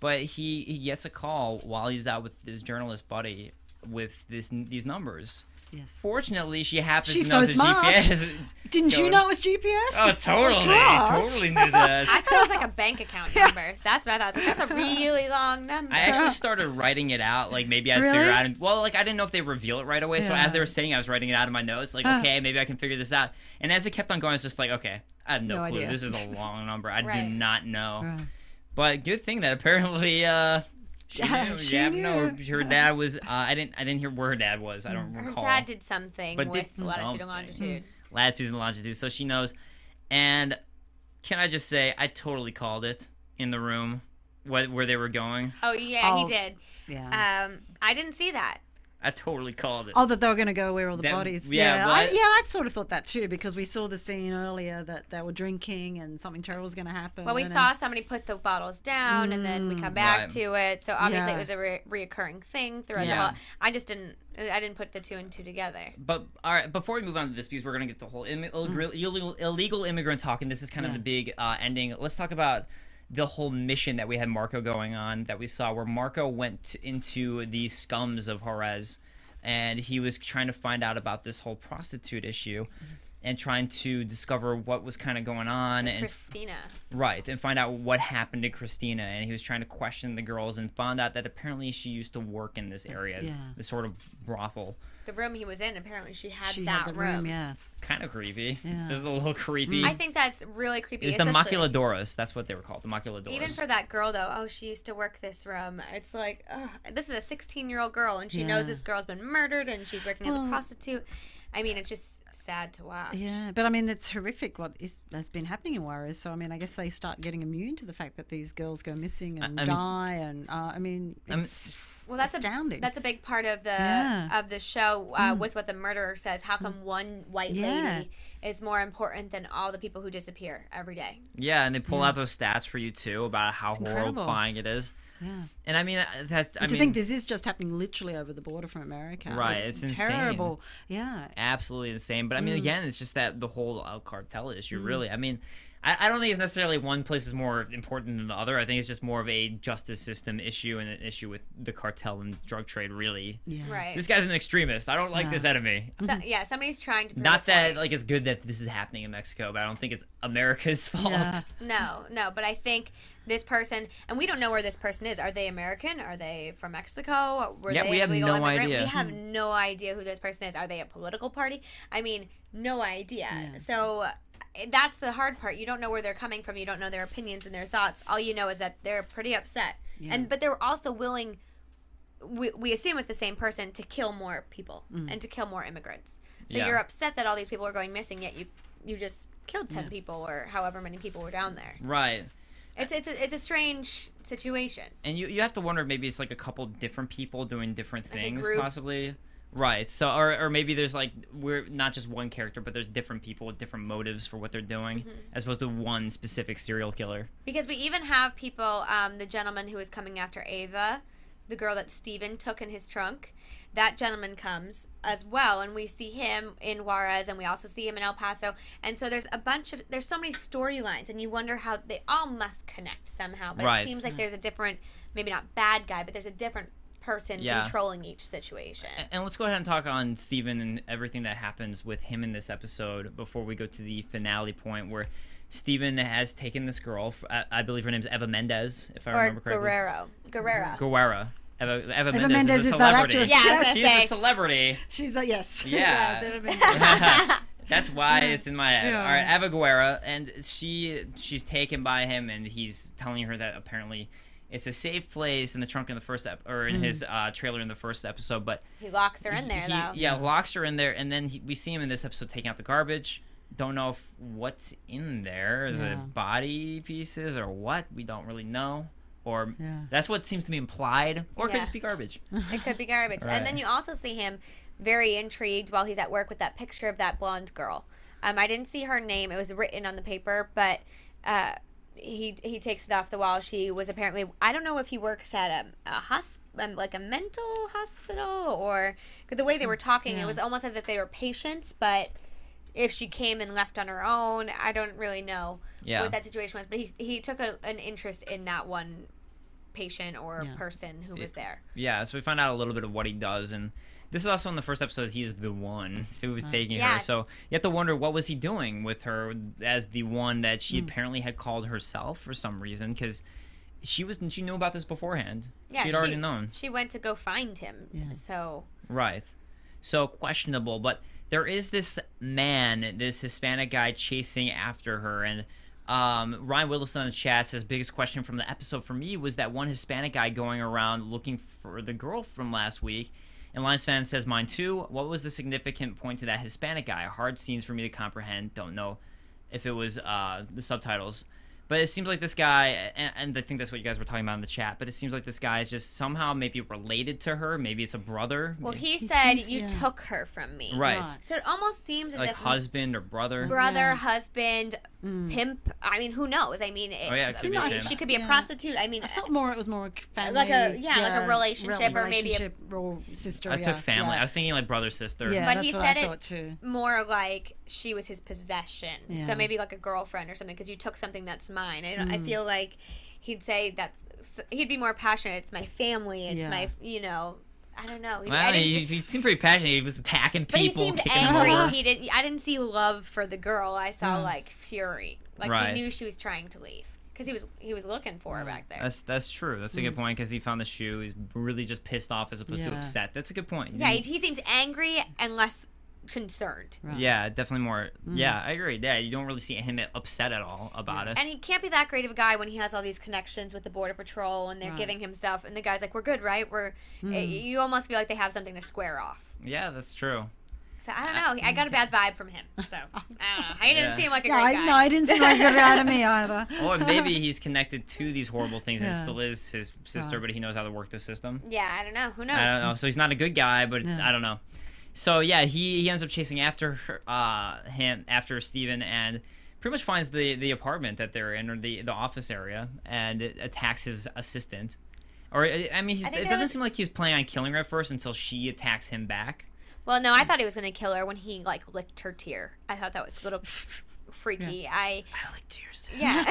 But he gets a call while he's out with his journalist buddy with these numbers. Yes. Fortunately, she happens to know the GPS. Didn't you know it was GPS? Oh, totally. Totally knew that. I thought it was like a bank account number. That's what I thought. That's a really long number. I actually started writing it out. Like, maybe I'd figure out. Well, like, I didn't know if they reveal it right away. Yeah. So as they were saying, I was writing it out in my notes. Like, okay, maybe I can figure this out. And as it kept on going, I was just like, okay, I have no clue. Idea. This is a long number. I do not know. But good thing that apparently... She knew. Her dad was. I didn't hear where her dad was. I don't recall. Her dad did something with latitude and longitude. Latitude and longitude. So she knows. And can I just say, I totally called it in the room where they were going. Oh yeah, he did. Yeah. I didn't see that. I totally called it. Oh, that they were going to go where all the bodies. Yeah, yeah. Well, I sort of thought that too, because we saw the scene earlier that they were drinking and something terrible was going to happen. Well, we saw somebody put the bottles down, and then we come back to it. So obviously it was a reoccurring thing throughout the whole. I didn't put the two and two together. But all right, before we move on to this, because we're going to get the whole illegal immigrant talk, and this is kind of the big ending. Let's talk about the whole mission that we had Marco going on, that we saw where Marco went into the scums of Juárez, and he was trying to find out about this whole prostitute issue and trying to discover what was kind of going on. And Christina. Right, and find out what happened to Christina. And he was trying to question the girls and found out that apparently she used to work in this area, this sort of brothel. The room he was in, apparently she had the room. Yes. Kind of creepy. Yeah. It was a little creepy. I think that's really creepy. It's the maquiladoras. That's what they were called, the maquiladoras. Even for that girl, though, oh, she used to work this room. It's like, this is a 16-year-old girl, and she knows this girl's been murdered, and she's working as a prostitute. I mean, it's just sad to watch. Yeah, but I mean, it's horrific what has been happening in Juárez. So I mean, I guess they start getting immune to the fact that these girls go missing and die, and I mean, it's... Well, that's astounding. That's a big part of the show with what the murderer says. How come one white lady is more important than all the people who disappear every day? Yeah, and they pull out those stats for you too about how horrifying it is. Yeah, and I mean that. I mean, to think this is just happening literally over the border from America. Right, it's terrible. Insane. Yeah, absolutely insane. But I mean, again, it's just that the whole El Cartel issue. Really, I mean. I don't think it's necessarily one place is more important than the other. I think it's just more of a justice system issue and an issue with the cartel and drug trade, really. Yeah. Right. This guy's an extremist. I don't like this enemy. So, yeah, somebody's trying to... Not that, like, it's good that this is happening in Mexico, but I don't think it's America's fault. Yeah. No, no, but I think this person... And we don't know where this person is. Are they American? Are they from Mexico? Were they illegal immigrant? Idea. We have no idea who this person is. Are they a political party? I mean, no idea. Yeah. So... That's the hard part. You don't know where they're coming from. You don't know their opinions and their thoughts. All you know is that they're pretty upset. Yeah. And but they're also willing, we assume it's the same person, to kill more people and to kill more immigrants. So you're upset that all these people are going missing, yet you just killed 10 people or however many people were down there. Right. It's a strange situation. And you have to wonder if maybe it's like a couple different people doing different things, like possibly. Right, so or maybe there's like we're not just one character, but there's different people with different motives for what they're doing, as opposed to one specific serial killer. Because we even have people, the gentleman who is coming after Eva, the girl that Steven took in his trunk, that gentleman comes as well, and we see him in Juárez, and we also see him in El Paso, and so there's a bunch of so many storylines, and you wonder how they all must connect somehow. But it seems like there's a different, maybe not bad guy, but there's a different person controlling each situation. And let's go ahead and talk on Steven and everything that happens with him in this episode before we go to the finale point where Steven has taken this girl, I believe her name's Eva Mendez, if I remember correctly. Guerrero. Eva Mendez is a celebrity. She's a celebrity. She's a That's why it's in my head. All right, Eva Guerrero, and she's taken by him, and he's telling her that apparently it's a safe place in the trunk in the first or in his trailer in the first episode, but he locks her in there though. Yeah, locks her in there, and then we see him in this episode taking out the garbage. Don't know if what's in there. Is it body pieces or what? We don't really know. Or that's what seems to be implied. Or it could just be garbage. It could be garbage. Right. And then you also see him very intrigued while he's at work with that picture of that blonde girl. I didn't see her name. It was written on the paper, but. He takes it off the wall. She was apparently, I don't know if he works at a hospital, like a mental hospital, or cause the way they were talking, it was almost as if they were patients, but if she came and left on her own, I don't really know what that situation was, but he took an interest in that one patient or person who was there. Yeah, so we find out a little bit of what he does, and this is also in the first episode. He's the one who was taking her, so you have to wonder what was he doing with her as the one that she apparently had called herself for some reason, because she knew about this beforehand. Yeah, she had already known. She went to go find him. Yeah. So right, so questionable. But there is this man, this Hispanic guy, chasing after her, and Ryan Whittleston in the chat says, biggest question from the episode for me was that one Hispanic guy going around looking for the girl from last week. And Lions Fan says, mine too. What was the significant point to that Hispanic guy? Hard scenes for me to comprehend. Don't know if it was the subtitles. But it seems like this guy, and I think that's what you guys were talking about in the chat, but it seems like this guy is just somehow maybe related to her. Maybe it's a brother. Well, he said, you took her from me. Right. So it almost seems as if... Like husband or brother. Brother, husband, pimp. I mean, who knows? I mean, it seemed like she could be a prostitute. I mean... I felt more it was more family. Like a, like a relationship or maybe a... sister. I took family. I was thinking like brother, sister. Yeah, but that's what I thought too. More like she was his possession. Yeah. So maybe like a girlfriend or something, because you took something that's mine. I feel like he'd say that's, he'd be more passionate. It's my family. It's my, you know, I don't know. Well, he seemed pretty passionate. He was attacking people. But he seemed angry. I didn't see love for the girl. I saw like fury. Like he knew she was trying to leave because he was looking for her back there. That's true. That's a good point, because he found the shoe. He's really just pissed off as opposed to upset. That's a good point. Yeah, he seemed angry and less concerned. Right. Yeah, definitely more. Yeah, I agree. Yeah, you don't really see him upset at all about it. And he can't be that great of a guy when he has all these connections with the Border Patrol, and they're giving him stuff, and the guy's like, we're good, right? You almost feel like they have something to square off. Yeah, that's true. So I don't know. I got a bad vibe from him. So I don't know. I didn't seem like a great guy. No, I didn't seem like a good guy to me either. Or maybe he's connected to these horrible things and it still is his sister, but he knows how to work the system. Yeah, I don't know. Who knows? I don't know. So he's not a good guy, but I don't know. So yeah, he ends up chasing after after Steven, and pretty much finds the apartment that they're in, or the office area, and it attacks his assistant. Or I mean, it doesn't seem like he's planning on killing her at first until she attacks him back. Well, no, I thought he was going to kill her when he, like, licked her tear. I thought that was a little freaky. Yeah. I like tears, too. Yeah.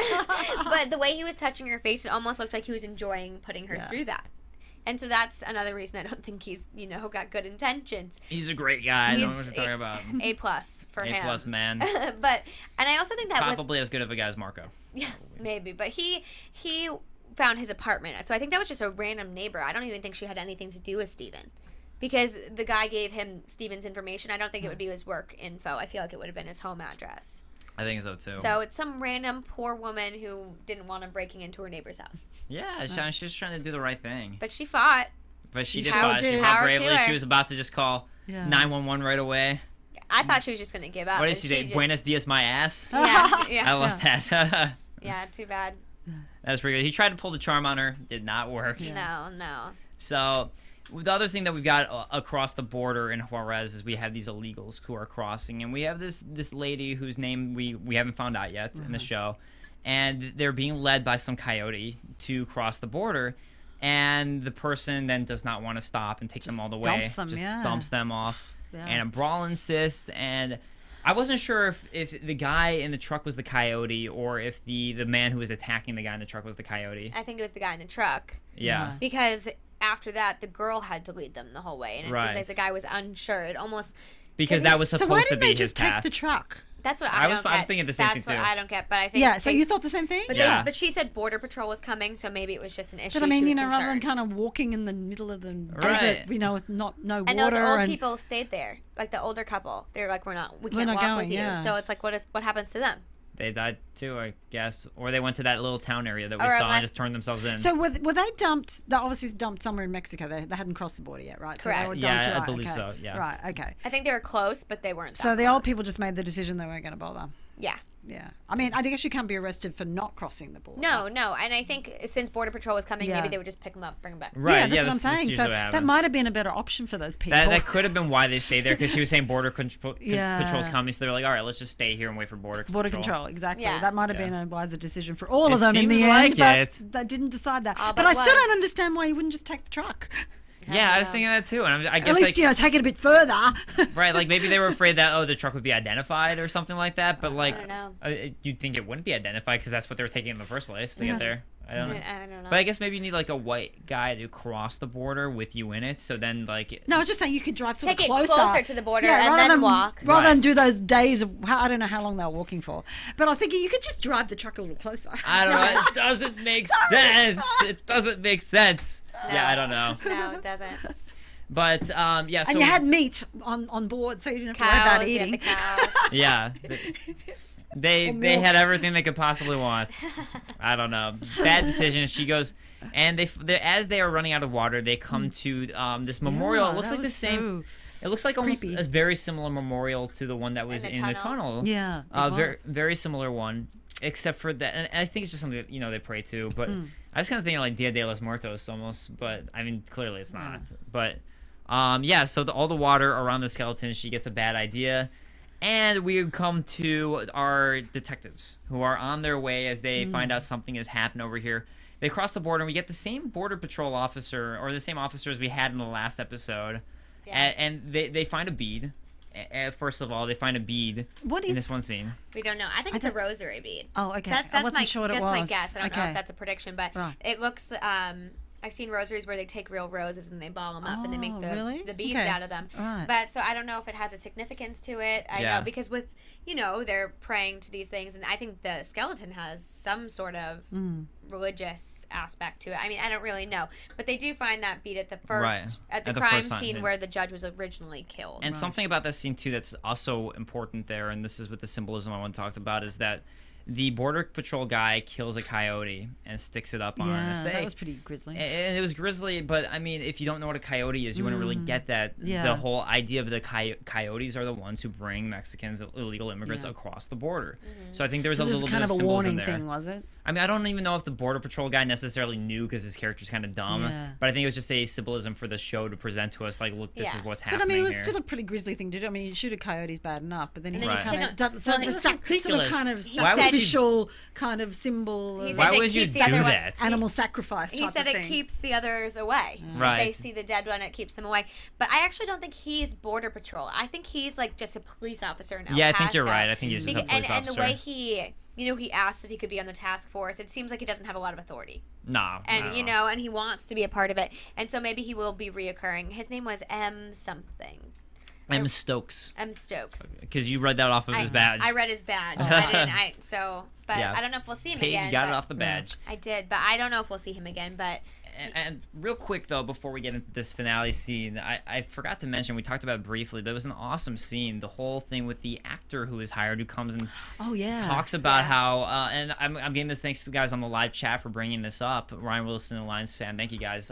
But the way he was touching her face, it almost looked like he was enjoying putting her through that. And so that's another reason I don't think he's, you know, got good intentions. He's a great guy. I don't know what you're talking about. A-plus for him. A-plus man. But, and I also think that was... probably as good of a guy as Marco. Yeah, maybe. But he found his apartment. So I think that was just a random neighbor. I don't even think she had anything to do with Steven. Because the guy gave him Steven's information. I don't think it would be his work info. I feel like it would have been his home address. I think so, too. So it's some random poor woman who didn't want him breaking into her neighbor's house. Yeah, she was trying to do the right thing. But she fought. But she did fight. She fought bravely. She was about to just call 911 right away. I thought she was just going to give up. What did she do? Just... Buenos dias, my ass? Yeah. I love that. Yeah, too bad. That was pretty good. He tried to pull the charm on her. Did not work. Yeah. No, no. So... the other thing that we've got across the border in Juárez is we have these illegals who are crossing, and we have this lady whose name we haven't found out yet in the show, and they're being led by some coyote to cross the border, and the person then does not want to stop and take them all the way. Dumps them off, and a brawl insists, and I wasn't sure if the guy in the truck was the coyote or if the man who was attacking the guy in the truck was the coyote. I think it was the guy in the truck. Yeah. Because... after that, the girl had to lead them the whole way, and it seemed like the guy was unsure. It almost because that was supposed to be his path. So why didn't they just take the truck? That's what I don't get. I was thinking the same thing too. That's what I don't get, but I think so you thought the same thing? But yeah. But she said border patrol was coming, so maybe it was just an issue. But I mean, you know, rather than kind of walking in the middle of the desert, you know, with no water, and those old people stayed there, like the older couple. They're like, we can't walk with you. So it's like, what happens to them? They died too, I guess, or they went to that little town area that we saw and just turned themselves in. So were they dumped? They obviously dumped somewhere in Mexico. They hadn't crossed the border yet, right? Correct. So they were dumped, I believe so. Yeah. Right. Okay. I think they were close, but they weren't. So the old people just made the decision they weren't going to bother. Yeah. Yeah. I mean, I guess you can't be arrested for not crossing the border. No, no. And I think since Border Patrol was coming, maybe they would just pick them up, bring them back. Right. Yeah, that's what I'm saying. So that might have been a better option for those people. That could have been why they stayed there, because she was saying Border Patrol's coming. So they were like, all right, let's just stay here and wait for Border Control. Border Control, exactly. Yeah. That might have been a wiser decision for all of them in the end. But they didn't decide that. But I still don't understand why you wouldn't just take the truck. Yeah, I was thinking that too, and I guess at least you know, take it a bit further. Right, like maybe they were afraid that the truck would be identified or something like that. But like, you'd think it wouldn't be identified because that's what they were taking in the first place to get there. I don't know. But I guess maybe you need like a white guy to cross the border with you in it. So then like, no, I was just saying you could drive sort of closer to the border and then walk rather than do those days of I don't know how long they were walking for. But I was thinking you could just drive the truck a little closer. I don't know. It doesn't make sense. It doesn't make sense. No. Yeah, I don't know. No, it doesn't. But yeah. So and you had meat on board, so you didn't have to worry about eating. Yeah. They had everything they could possibly want. I don't know. Bad decision. She goes, and as they are running out of water, they come to this memorial. It looks like the same. It looks like almost a very similar memorial to the one that was in the tunnel. Yeah, very very similar one, except for that. And I think it's just something that, you know, they pray to. But I was kind of thinking like Dia de los Muertos almost, but I mean clearly it's not. But yeah, so all the water around the skeleton, she gets a bad idea. And we come to our detectives who are on their way as they find out something has happened over here. They cross the border, and we get the same border patrol officer, or the same officer as we had in the last episode. Yeah. And they find a bead. First of all, they find a bead in this one scene. We don't know. I think it's a rosary bead. Oh, okay. I wasn't sure what it was. That's my guess. I don't know if that's a prediction, but it looks... I've seen rosaries where they take real roses and they ball them up and they make the beads out of them. Right. But so I don't know if it has a significance to it. I know because with, you know, they're praying to these things, and I think the skeleton has some sort of religious aspect to it. I mean, I don't really know. But they do find that bead at the first, at the crime scene where the judge was originally killed. And something about that scene, too, that's also important there, and this is what the symbolism I want to talk about, is that the border patrol guy kills a coyote and sticks it up on a stake. That was pretty grisly. And it was grisly, but I mean, if you don't know what a coyote is, you wouldn't really get that. Yeah. The whole idea of the coyotes are the ones who bring Mexicans, illegal immigrants, across the border. So I think there's a little bit of symbolism there. So kind of a warning thing, was it? I mean, I don't even know if the border patrol guy necessarily knew because his character's kind of dumb, but I think it was just a symbolism for the show to present to us, like, look, this is what's happening. But I mean, it was still a pretty grisly thing to do. I mean, you shoot a coyote is bad enough, but then you kind of done sort of sacrificial kind of symbol. Why would you do that? Animal sacrifice. He said it keeps the others away. Right. If they see the dead one, it keeps them away. But I actually don't think he's border patrol. I think he's like just a police officer in El Paso. Yeah, I think you're right. I think he's just a police officer. And the way he. You know, he asked if he could be on the task force. It seems like he doesn't have a lot of authority. No. And, you know, and he wants to be a part of it. And so maybe he will be reoccurring. His name was M something. M Stokes. M Stokes. Because you read that off of his badge. I read his badge. But I don't know if we'll see him again. Paige got it off the badge. I did, but I don't know if we'll see him again, but... And real quick, though, before we get into this finale scene, I forgot to mention, we talked about it briefly, but it was an awesome scene. The whole thing with the actor who is hired, who comes and talks about how, and I'm getting this thanks to the guys on the live chat for bringing this up. Ryan Wilson, Alliance fan, thank you guys.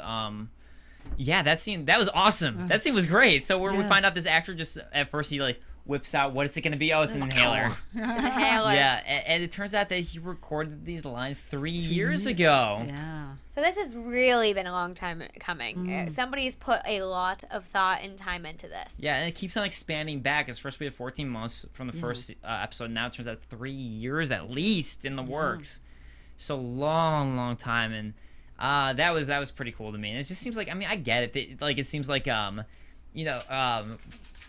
Yeah, that scene, that was awesome. That scene was great. So we find out this actor just, at first he like, whips out, what is it going to be? Oh, it's an inhaler. Yeah, and it turns out that he recorded these lines 3 years ago. Yeah. So this has really been a long time coming. Somebody's put a lot of thought and time into this. Yeah, and it keeps on expanding back. As first we had 14 months from the first episode. Now it turns out 3 years at least in the works. So long time, and that was pretty cool to me. And it just seems like, I mean, I get it. It seems like you know,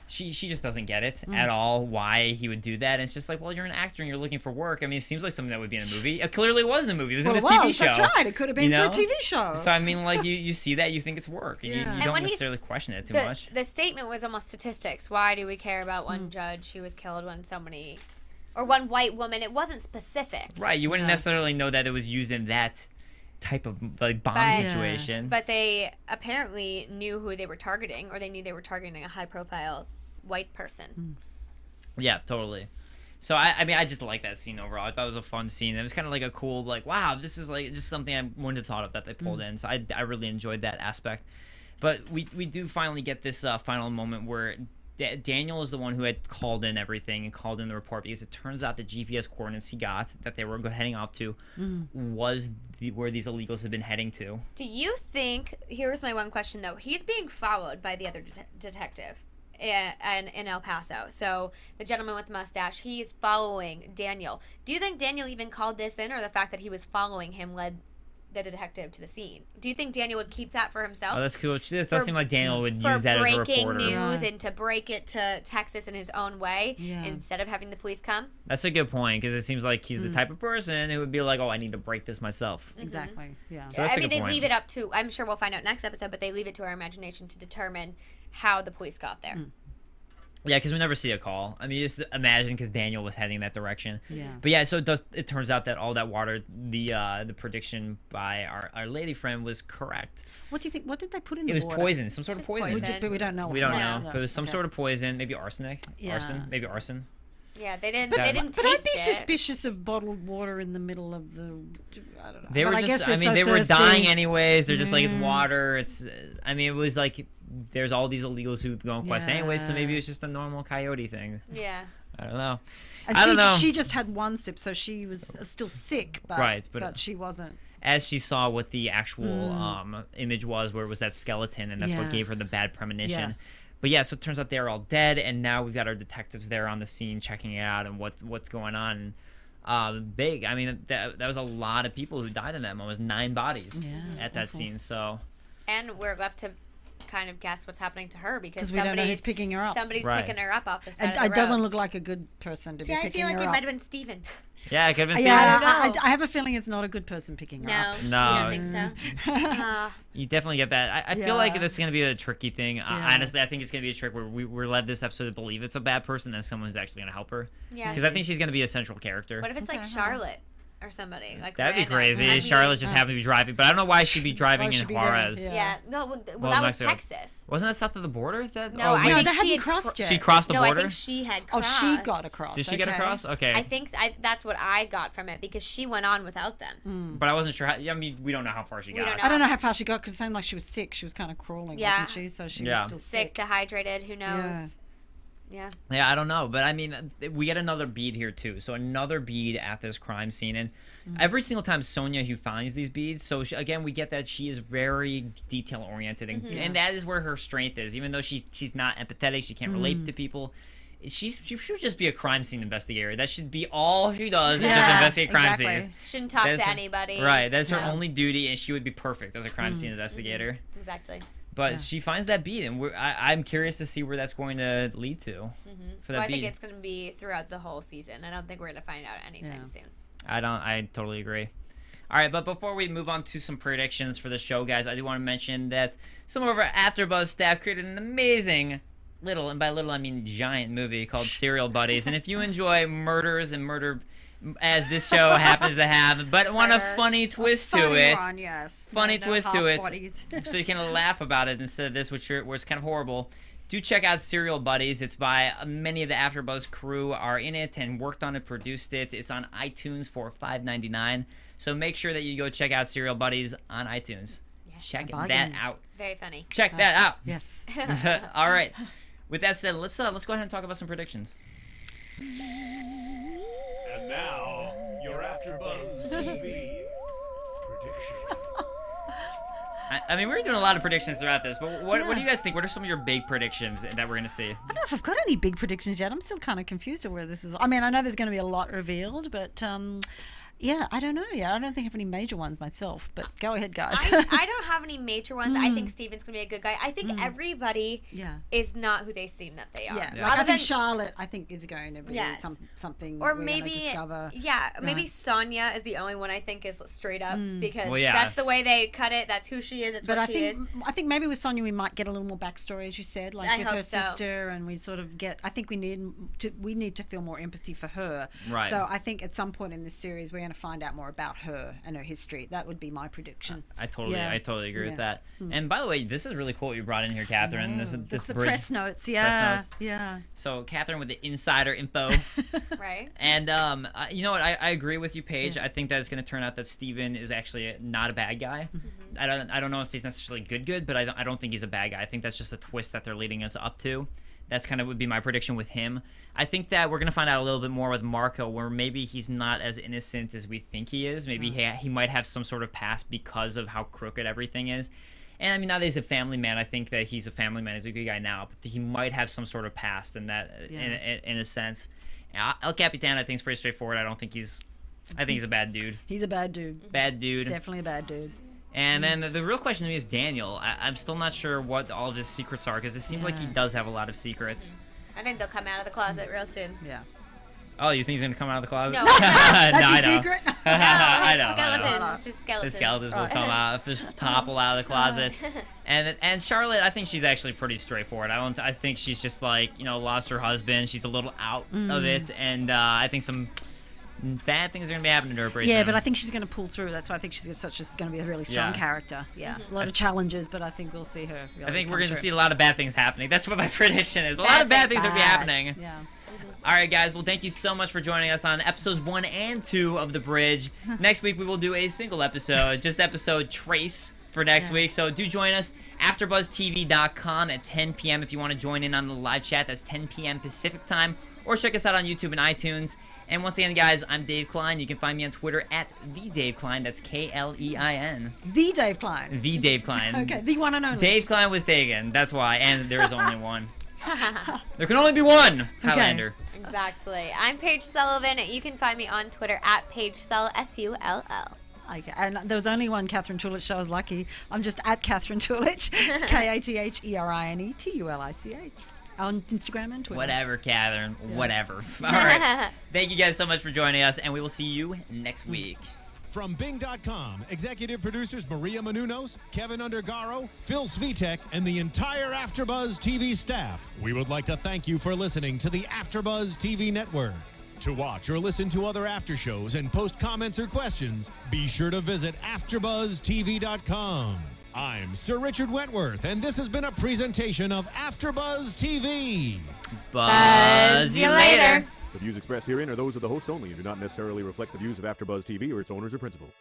She just doesn't get it at all why he would do that. And it's just like, well, you're an actor and you're looking for work. I mean, it seems like something that would be in a movie. It clearly was in a movie. It was in this TV show. That's right. It could have been for a TV show. So, I mean, like, you see that, you think it's work. Yeah. You don't necessarily question it too much. The statement was almost statistics. Why do we care about one judge who was killed when so many... Or one white woman. It wasn't specific. Right. You wouldn't necessarily know that it was used in that... type of like bomb situation, but they apparently knew who they were targeting, or they knew they were targeting a high-profile white person. Yeah, totally. So I mean, I just like that scene overall. I thought it was a fun scene. It was kind of like a cool, like, wow, this is like just something I wouldn't have thought of that they pulled in. So I really enjoyed that aspect. But we do finally get this final moment where Daniel is the one who had called in everything and called in the report, because it turns out the GPS coordinates he got that they were heading off to was where these illegals had been heading to. Do you think, here's my one question though, he's being followed by the other detective in El Paso. So the gentleman with the mustache, he's following Daniel. Do you think Daniel even called this in, or the fact that he was following him led the detective to the scene? Do you think Daniel would keep that for himself? Oh, that's cool. It does seem like Daniel would use that as a reporter. For breaking news and to break it to Texas in his own way instead of having the police come. That's a good point, because it seems like he's the type of person who would be like, oh, I need to break this myself. Exactly. Yeah. So that's a good point. I mean, they leave it up to, I'm sure we'll find out next episode, but they leave it to our imagination to determine how the police got there. Yeah, because we never see a call. I mean, you just imagine, because Daniel was heading that direction. Yeah. But yeah, so it turns out that all that water, the prediction by our lady friend was correct. What do you think? What did they put in the water? It was poison, some sort of poison. But we don't know. We don't know. But it was some sort of poison, maybe arsenic. Yeah. Arson, maybe arson. Yeah, they didn't. But, I'd be suspicious of bottled water in the middle of the. I don't know. They were just. I mean, they were dying anyways. They're just like, it's water. It's. I mean, it was like there's all these illegals who go on quest anyways. So maybe it's just a normal coyote thing. Yeah. I don't know. And I don't know. She just had one sip, so she was still sick. But, right, but she wasn't. As she saw what the actual image was, where it was that skeleton, and that's what gave her the bad premonition. Yeah. But yeah, so it turns out they're all dead, and now we've got our detectives there on the scene checking it out and what's going on. Big, I mean, that was a lot of people who died in that moment. It was 9 bodies at that scene. So, and we're left to kind of guess what's happening to her, because we don't know who's picking her up. Somebody's picking her up off the side of the road. It doesn't look like a good person to be picking her up. I feel like it might have been Steven. Yeah, it could have been Steven. I have a feeling it's not a good person picking her up. No, I don't think so. You definitely get that. I feel like that's going to be a tricky thing. Honestly, I think it's going to be a trick where we're led this episode to believe it's a bad person, and someone who's actually going to help her. Yeah. Because I think she's going to be a central character. What if it's like Charlotte? or somebody. Like that'd be crazy. I mean, Charlotte just happened to be driving, but I don't know why she'd be driving in Juárez. Yeah. No, well that was Texas. Wasn't that south of the border? That no, I think she had crossed it. She crossed the border. No, I think she had crossed. Oh, she got across. Did she get across? Okay. I think that's what I got from it because she went on without them. But I wasn't sure. How, I mean, we don't know how far she got. I don't know how far she got because it seemed like she was sick. She was kind of crawling, wasn't she? So she was still sick, dehydrated. Who knows? Yeah. Yeah, I don't know. But, I mean, we get another bead here, too. So another bead at this crime scene. And every single time Sonya, who finds these beads, so, she, again, we get that she is very detail-oriented. And, and that is where her strength is. Even though she's not empathetic, she can't relate to people, she should just be a crime scene investigator. That should be all she does is just investigate crime scenes. Shouldn't talk to anybody. Right. That's her only duty, and she would be perfect as a crime scene investigator. Exactly. But she finds that beat, and I'm curious to see where that's going to lead to. For that I think it's going to be throughout the whole season. I don't think we're going to find out anytime soon. I totally agree. All right, but before we move on to some predictions for the show, guys, I do want to mention that some of our AfterBuzz staff created an amazing little, and by little I mean giant, movie called Serial Buddies. And if you enjoy murders and murder, as this show happens to have, but want a funny twist to it. Funny twist to it. So you can laugh about it instead of this, which where it's kind of horrible. Do check out Serial Buddies. It's by many of the AfterBuzz crew are in it and worked on it, produced it. It's on iTunes for $5.99. So make sure that you go check out Serial Buddies on iTunes. Yes, check that out. Very funny. Check that out. Yes. All right. With that said, let's go ahead and talk about some predictions. And now, your AfterBuzz TV predictions. I mean, we're doing a lot of predictions throughout this, but what do you guys think? What are some of your big predictions that we're going to see? I don't know if I've got any big predictions yet. I'm still kind of confused at where this is. I mean, I know there's going to be a lot revealed, but yeah, I don't know. Yeah, I don't think I have any major ones myself, but go ahead, guys. I don't have any major ones. I think Steven's going to be a good guy. I think everybody is not who they seem that they are. Yeah, like I think Charlotte, I think, is going to be something or maybe discover. Yeah, maybe Sonya is the only one I think is straight up because that's the way they cut it. That's who she is. It's but what she is. I think maybe with Sonya we might get a little more backstory, as you said, like with her sister, and we sort of get. I think we need to feel more empathy for her. Right. So I think at some point in this series we're going to find out more about her and her history. That would be my prediction. I totally agree with that. And by the way, this is really cool what you brought in here, Katherine. This the press notes. Yeah. So Katherine with the insider info. Right. And you know what? I agree with you, Paige. I think that it's going to turn out that Steven is actually not a bad guy. I don't know if he's necessarily good, but I don't think he's a bad guy. I think that's just a twist that they're leading us up to. That's kind of would be my prediction with him. I think that we're going to find out a little bit more with Marco, where maybe he's not as innocent as we think he is. Maybe he might have some sort of past because of how crooked everything is. And I mean, now that he's a family man, I think that he's a family man. He's a good guy now, but he might have some sort of past in that, in a sense. El Capitan, I think, is pretty straightforward. I think he's a bad dude. He's a bad dude. Bad dude. Definitely a bad dude. And then the real question to me is Daniel. I'm still not sure what all of his secrets are, because it seems like he does have a lot of secrets. I think they'll come out of the closet real soon. Yeah. Oh, you think he's going to come out of the closet? No, that's no, his secret. No, his skeletons will come out, just topple out of the closet. And Charlotte, I think she's actually pretty straightforward. I think she's just like, you know, lost her husband. She's a little out of it, and I think some bad things are going to be happening to her pretty soon. But I think she's going to pull through. That's why I think she's going to be a really strong character. Yeah, a lot of challenges, but I think we'll see her. Really, I think we're going to see a lot of bad things happening. That's what my prediction is. A lot of bad things are going to be happening. Yeah. All right, guys. Well, thank you so much for joining us on episodes 1 and 2 of The Bridge. Next week, we will do a single episode, just episode trace for next week. So do join us, AfterBuzzTV.com at 10 p.m. if you want to join in on the live chat. That's 10 p.m. Pacific time. Or check us out on YouTube and iTunes. And once again, guys, I'm Dave Klein. You can find me on Twitter at The Dave Klein. That's K-L-E-I-N. The Dave Klein. The Dave Klein. Okay, the one and only. Dave Klein was taken. That's why. And there is only one. There can only be one. Highlander. Okay. Exactly. I'm Paige Sullivan. You can find me on Twitter at Paige Sull, S-U-L-L. Okay. And there was only one Katherine Tulich, so I was lucky. I'm just at Katherine Tulich. K-A-T-H-E-R-I-N-E-T-U-L-I-C-H. On Instagram and Twitter. Whatever, Katherine. Yeah. Whatever. All right. Thank you guys so much for joining us, and we will see you next week. From Bing.com, executive producers Maria Menounos, Kevin Undergaro, Phil Svitek, and the entire AfterBuzz TV staff, we would like to thank you for listening to the AfterBuzz TV Network. To watch or listen to other after shows and post comments or questions, be sure to visit AfterBuzzTV.com. I'm Sir Richard Wentworth, and this has been a presentation of AfterBuzz TV. Buzz you later. The views expressed herein are those of the hosts only and do not necessarily reflect the views of AfterBuzz TV or its owners or principals.